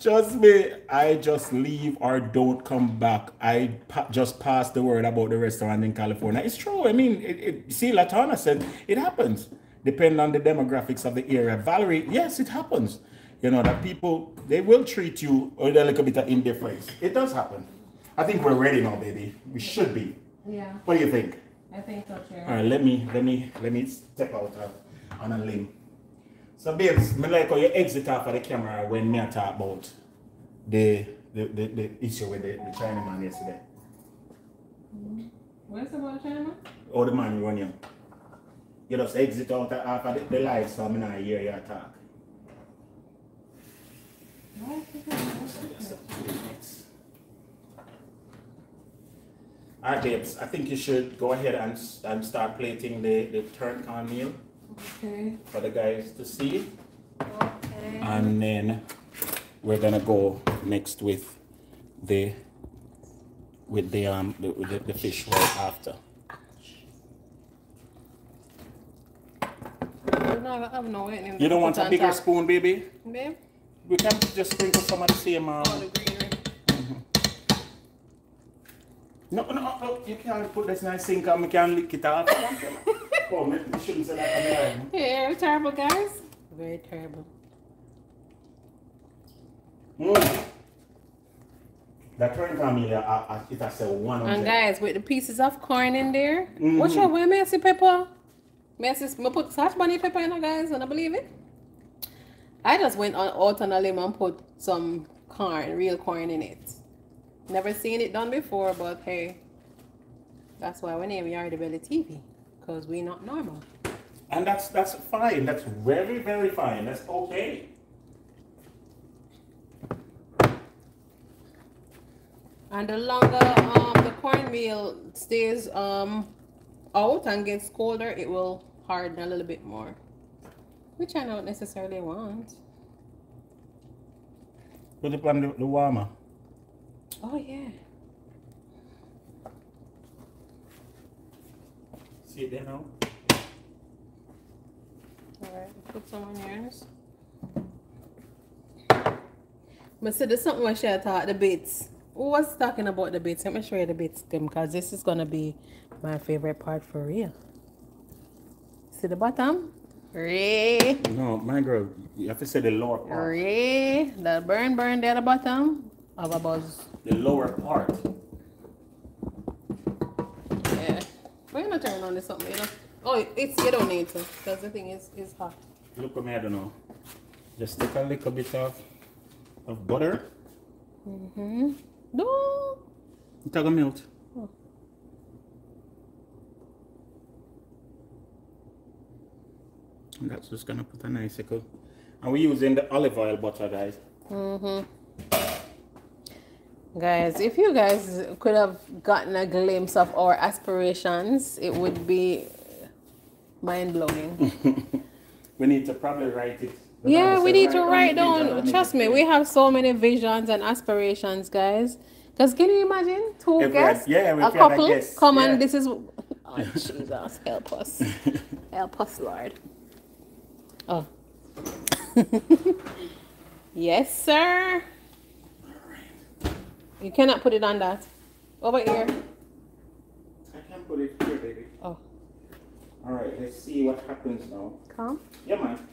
trust me, I just leave or don't come back. I just passed the word about the restaurant in California. It's true. I mean, see, Latona said it happens. Depending on the demographics of the area. Valerie, yes, it happens. You know, that people, they will treat you with a little bit of indifference. It does happen. I think we're ready now, baby. We should be. Yeah. What do you think? I think so, too. All right, let me step out on a limb. So, babes, I like how you exit off of the camera when me talk about the issue with the Chinaman yesterday. What's about Chinaman? Oh, the man you run you. You just exit out of the live so I'm not hear your talk. Alright, babes, I think you should go ahead and start plating the turncon meal. Okay. For the guys to see. Okay. And then we're gonna go next with the fish right after. You don't want a bigger spoon, baby? Babe? We can just sprinkle some of the same. Oh, the greenery. No, you can't put this nice thing on. We can't lick it off. Oh, maybe we shouldn't say that. Yeah, terrible, guys. Very terrible. That current family, it's a 100. And guys, with the pieces of corn in there, what's your way, messy pepper? Messy, I put such bunny pepper in it, guys, and I believe it. I just went out on a limb and put some corn, real corn in it. Never seen it done before, but hey, that's why we name Yardie Belly TV, because we not normal. And that's fine. That's very, very fine. That's okay. And the longer the cornmeal stays out and gets colder, it will harden a little bit more. Which I don't necessarily want. Put it on the warmer. Oh, yeah. See it there now? Alright, put some on yours. But see, there's something I should talk the bits. Who was talking about the bits? Let me show you the bits, them, because this is going to be my favorite part for real. See the bottom? Ray. No, my girl, you have to say the lower part. Ray. The burn there at the bottom of a buzz. The lower part. Yeah. Why you not turn on this something, you know? Oh, it's, you don't need to, because the thing is hot. Look at me, I don't know. Just take a little bit of butter. Mm-hmm. No. It's gonna melt. Oh. And that's just gonna put a nice coat. And we're using the olive oil butter, guys. Mm-hmm. Guys, if you guys could have gotten a glimpse of our aspirations, it would be mind-blowing. We need to probably write it. Yeah, we need to write down. Trust me, we have so many visions and aspirations, guys. Because can you imagine two guests, a couple, come on, this is... Oh, Jesus, help us. Help us, Lord. Oh. Yes, sir. You cannot put it on that. Over here. I can't put it here, baby. Oh. All right, let's see what happens now. Come. Yeah, man.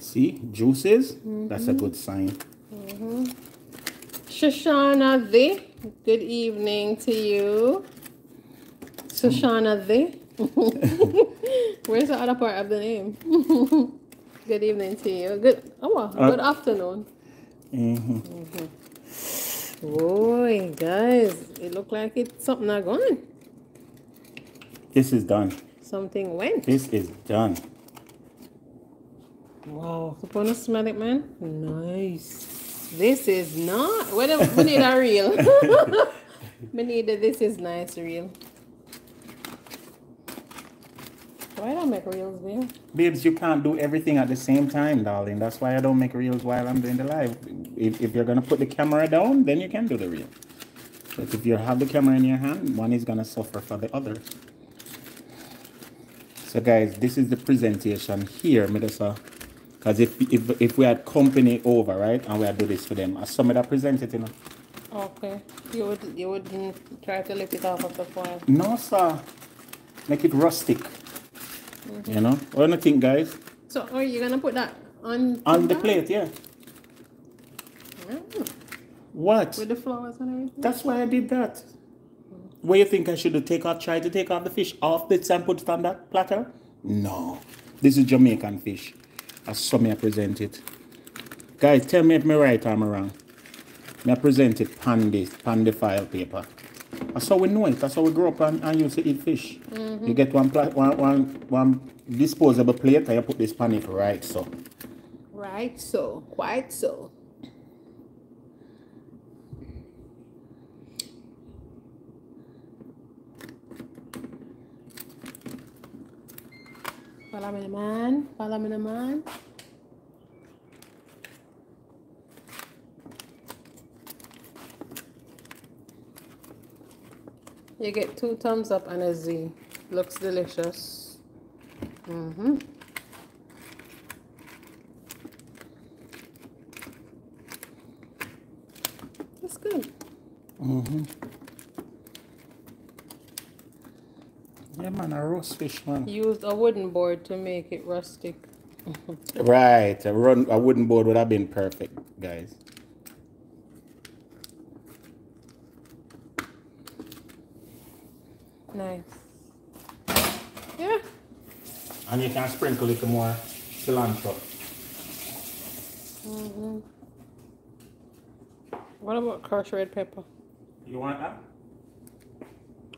See, juices. Mm-hmm. That's a good sign. Mm-hmm. Shoshana the, good evening to you. Shoshana the. Where's the other part of the name? Good evening to you. Good. Oh, wow. Good afternoon. Mm-hmm. Mm-hmm. Oh, guys, it look like it's something not gone. This is done. Something went. This is done. Wow. You want to smell it, man? Nice. This is not. We need a reel. We need a this is nice reel. Why don't I make reels, babe? Babes, you can't do everything at the same time, darling. That's why I don't make reels while I'm doing the live. If you're going to put the camera down, then you can do the reel. But if you have the camera in your hand, one is going to suffer for the other. So guys, this is the presentation here, because if we had company over, right, and we had do this for them, as somebody present it, you know. Okay, you wouldn't try to lift it off of the foil. No, sir, make it rustic. Mm-hmm. You know, what do you think, guys? So are you gonna put that on the plate? Yeah. Mm. What? With the flowers and everything. That's why I did that. What do you think I should try to take off the fish off the and put it on that platter? No. This is Jamaican fish. As some I present it. Guys, tell me if I'm right or I'm wrong. I present it pan the file paper. That's how we know it. That's how we grow up and used to eat fish. Mm-hmm. You get one disposable plate and you put this pan it right so. Right so. Quite so. Follow me, man. You get 2 thumbs up and a Z. Looks delicious. Mm-hmm. That's good. Mm-hmm. Yeah, man, a roast fish, man. Used a wooden board to make it rustic. Right, a wooden board would have been perfect, guys. Nice. Yeah. And you can sprinkle a little more cilantro. Mm-hmm. What about crushed red pepper? You want that?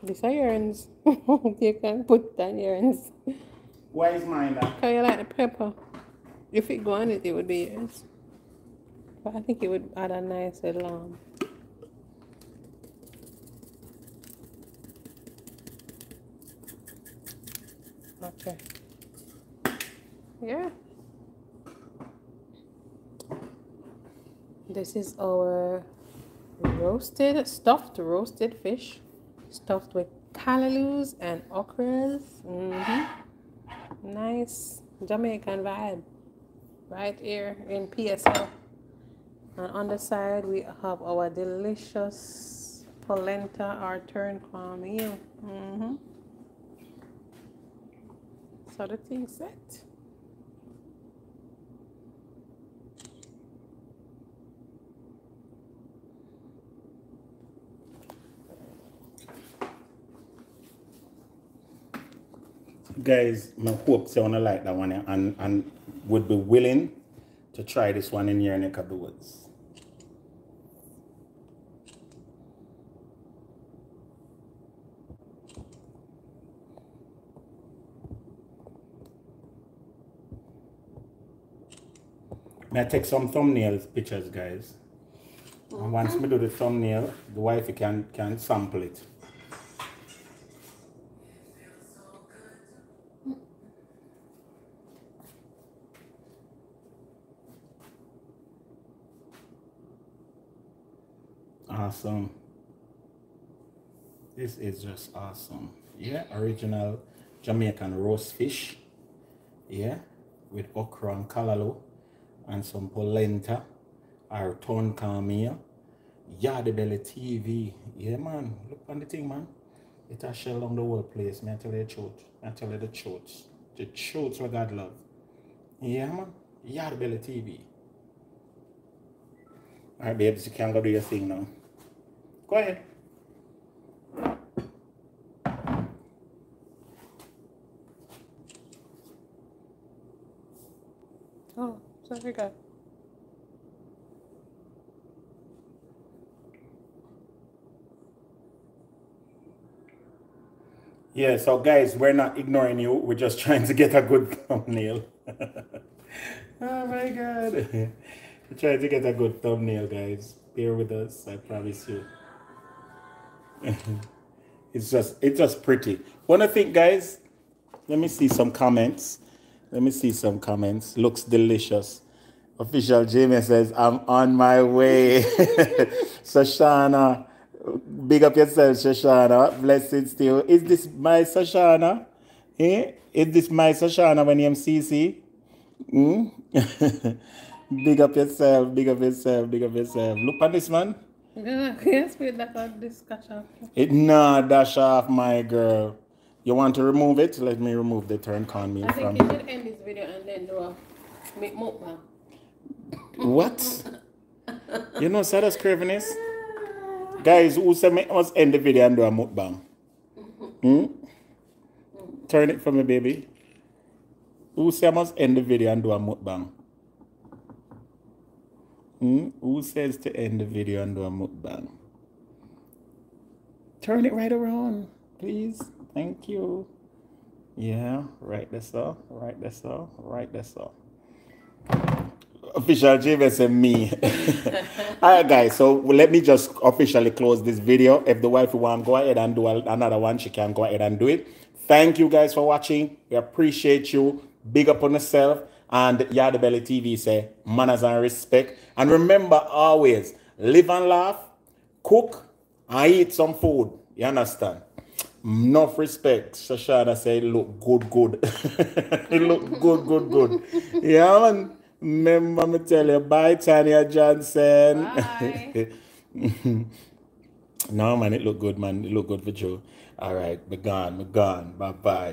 These are urns. You can put down urns. Why is mine that? Because you like the pepper. If it go on it, it would be yours. But I think it would add a nice alarm. Okay. Yeah. This is our roasted, stuffed roasted fish. Stuffed with hallelujahs and okras. Nice Jamaican vibe right here in PSL. And on the side we have our delicious polenta or turncoat meal. So the thing's set. Guys, I hope you like that one and would be willing to try this one in your neck of the woods. I take some thumbnail pictures, guys. And once we do the thumbnail, the wife can sample it. Awesome. This is just awesome. Yeah, original Jamaican roast fish. Yeah, with okra and callaloo and some polenta or turncoat meal. Yardie Belly TV. Yeah, man. Look on the thing, man. It a shell on the whole place. Me I tell you the truth. I tell you the truth. The truth what God love. Yeah, man. Yardie Belly TV. Alright, babes, you can go do your thing now. Go ahead. Oh, sorry, guys. Yeah, so guys, we're not ignoring you. We're just trying to get a good thumbnail. Oh my God. We're trying to get a good thumbnail, guys. Bear with us, I promise you. it's just pretty. Wanna think, guys? Let me see some comments. Let me see some comments. Looks delicious. Official Jamie says, I'm on my way. Shoshana, big up yourself, Shoshana. Blessed still. Is this my Shoshana? Eh? Is this my Shoshana when I'm CC? Mm? Big up yourself, big up yourself, big up yourself. Look at this, man. Yes, we that this dash off. Nah, dash off, my girl. You want to remove it? Let me remove the turncoat meal. I think you should end this video and then do a make mukbang. What? You know, Sarah's craving is? Guys, who said me must end the video and do a mukbang? Turn it for me, baby. Who said I must end the video and do a mukbang? Who says to end the video and do a mukbang? Turn it right around, please. Thank you. Yeah, right that's all. Right that's all. Right that's all. Official JVS and me. Alright, guys, so let me just officially close this video. If the wife want to go ahead and do another one, she can go ahead and do it. Thank you guys for watching. We appreciate you. Big up on yourself. And Yardie Belly TV say, manners and respect. And remember always, live and laugh, cook, and eat some food. You understand? Enough respect. Shoshana say, look good, good. It look good, good, good. Yeah, man. Remember me tell you, bye, Tanya Johnson. Bye. No, man, it look good, man. It look good for you. All right, be gone, be gone. Bye-bye.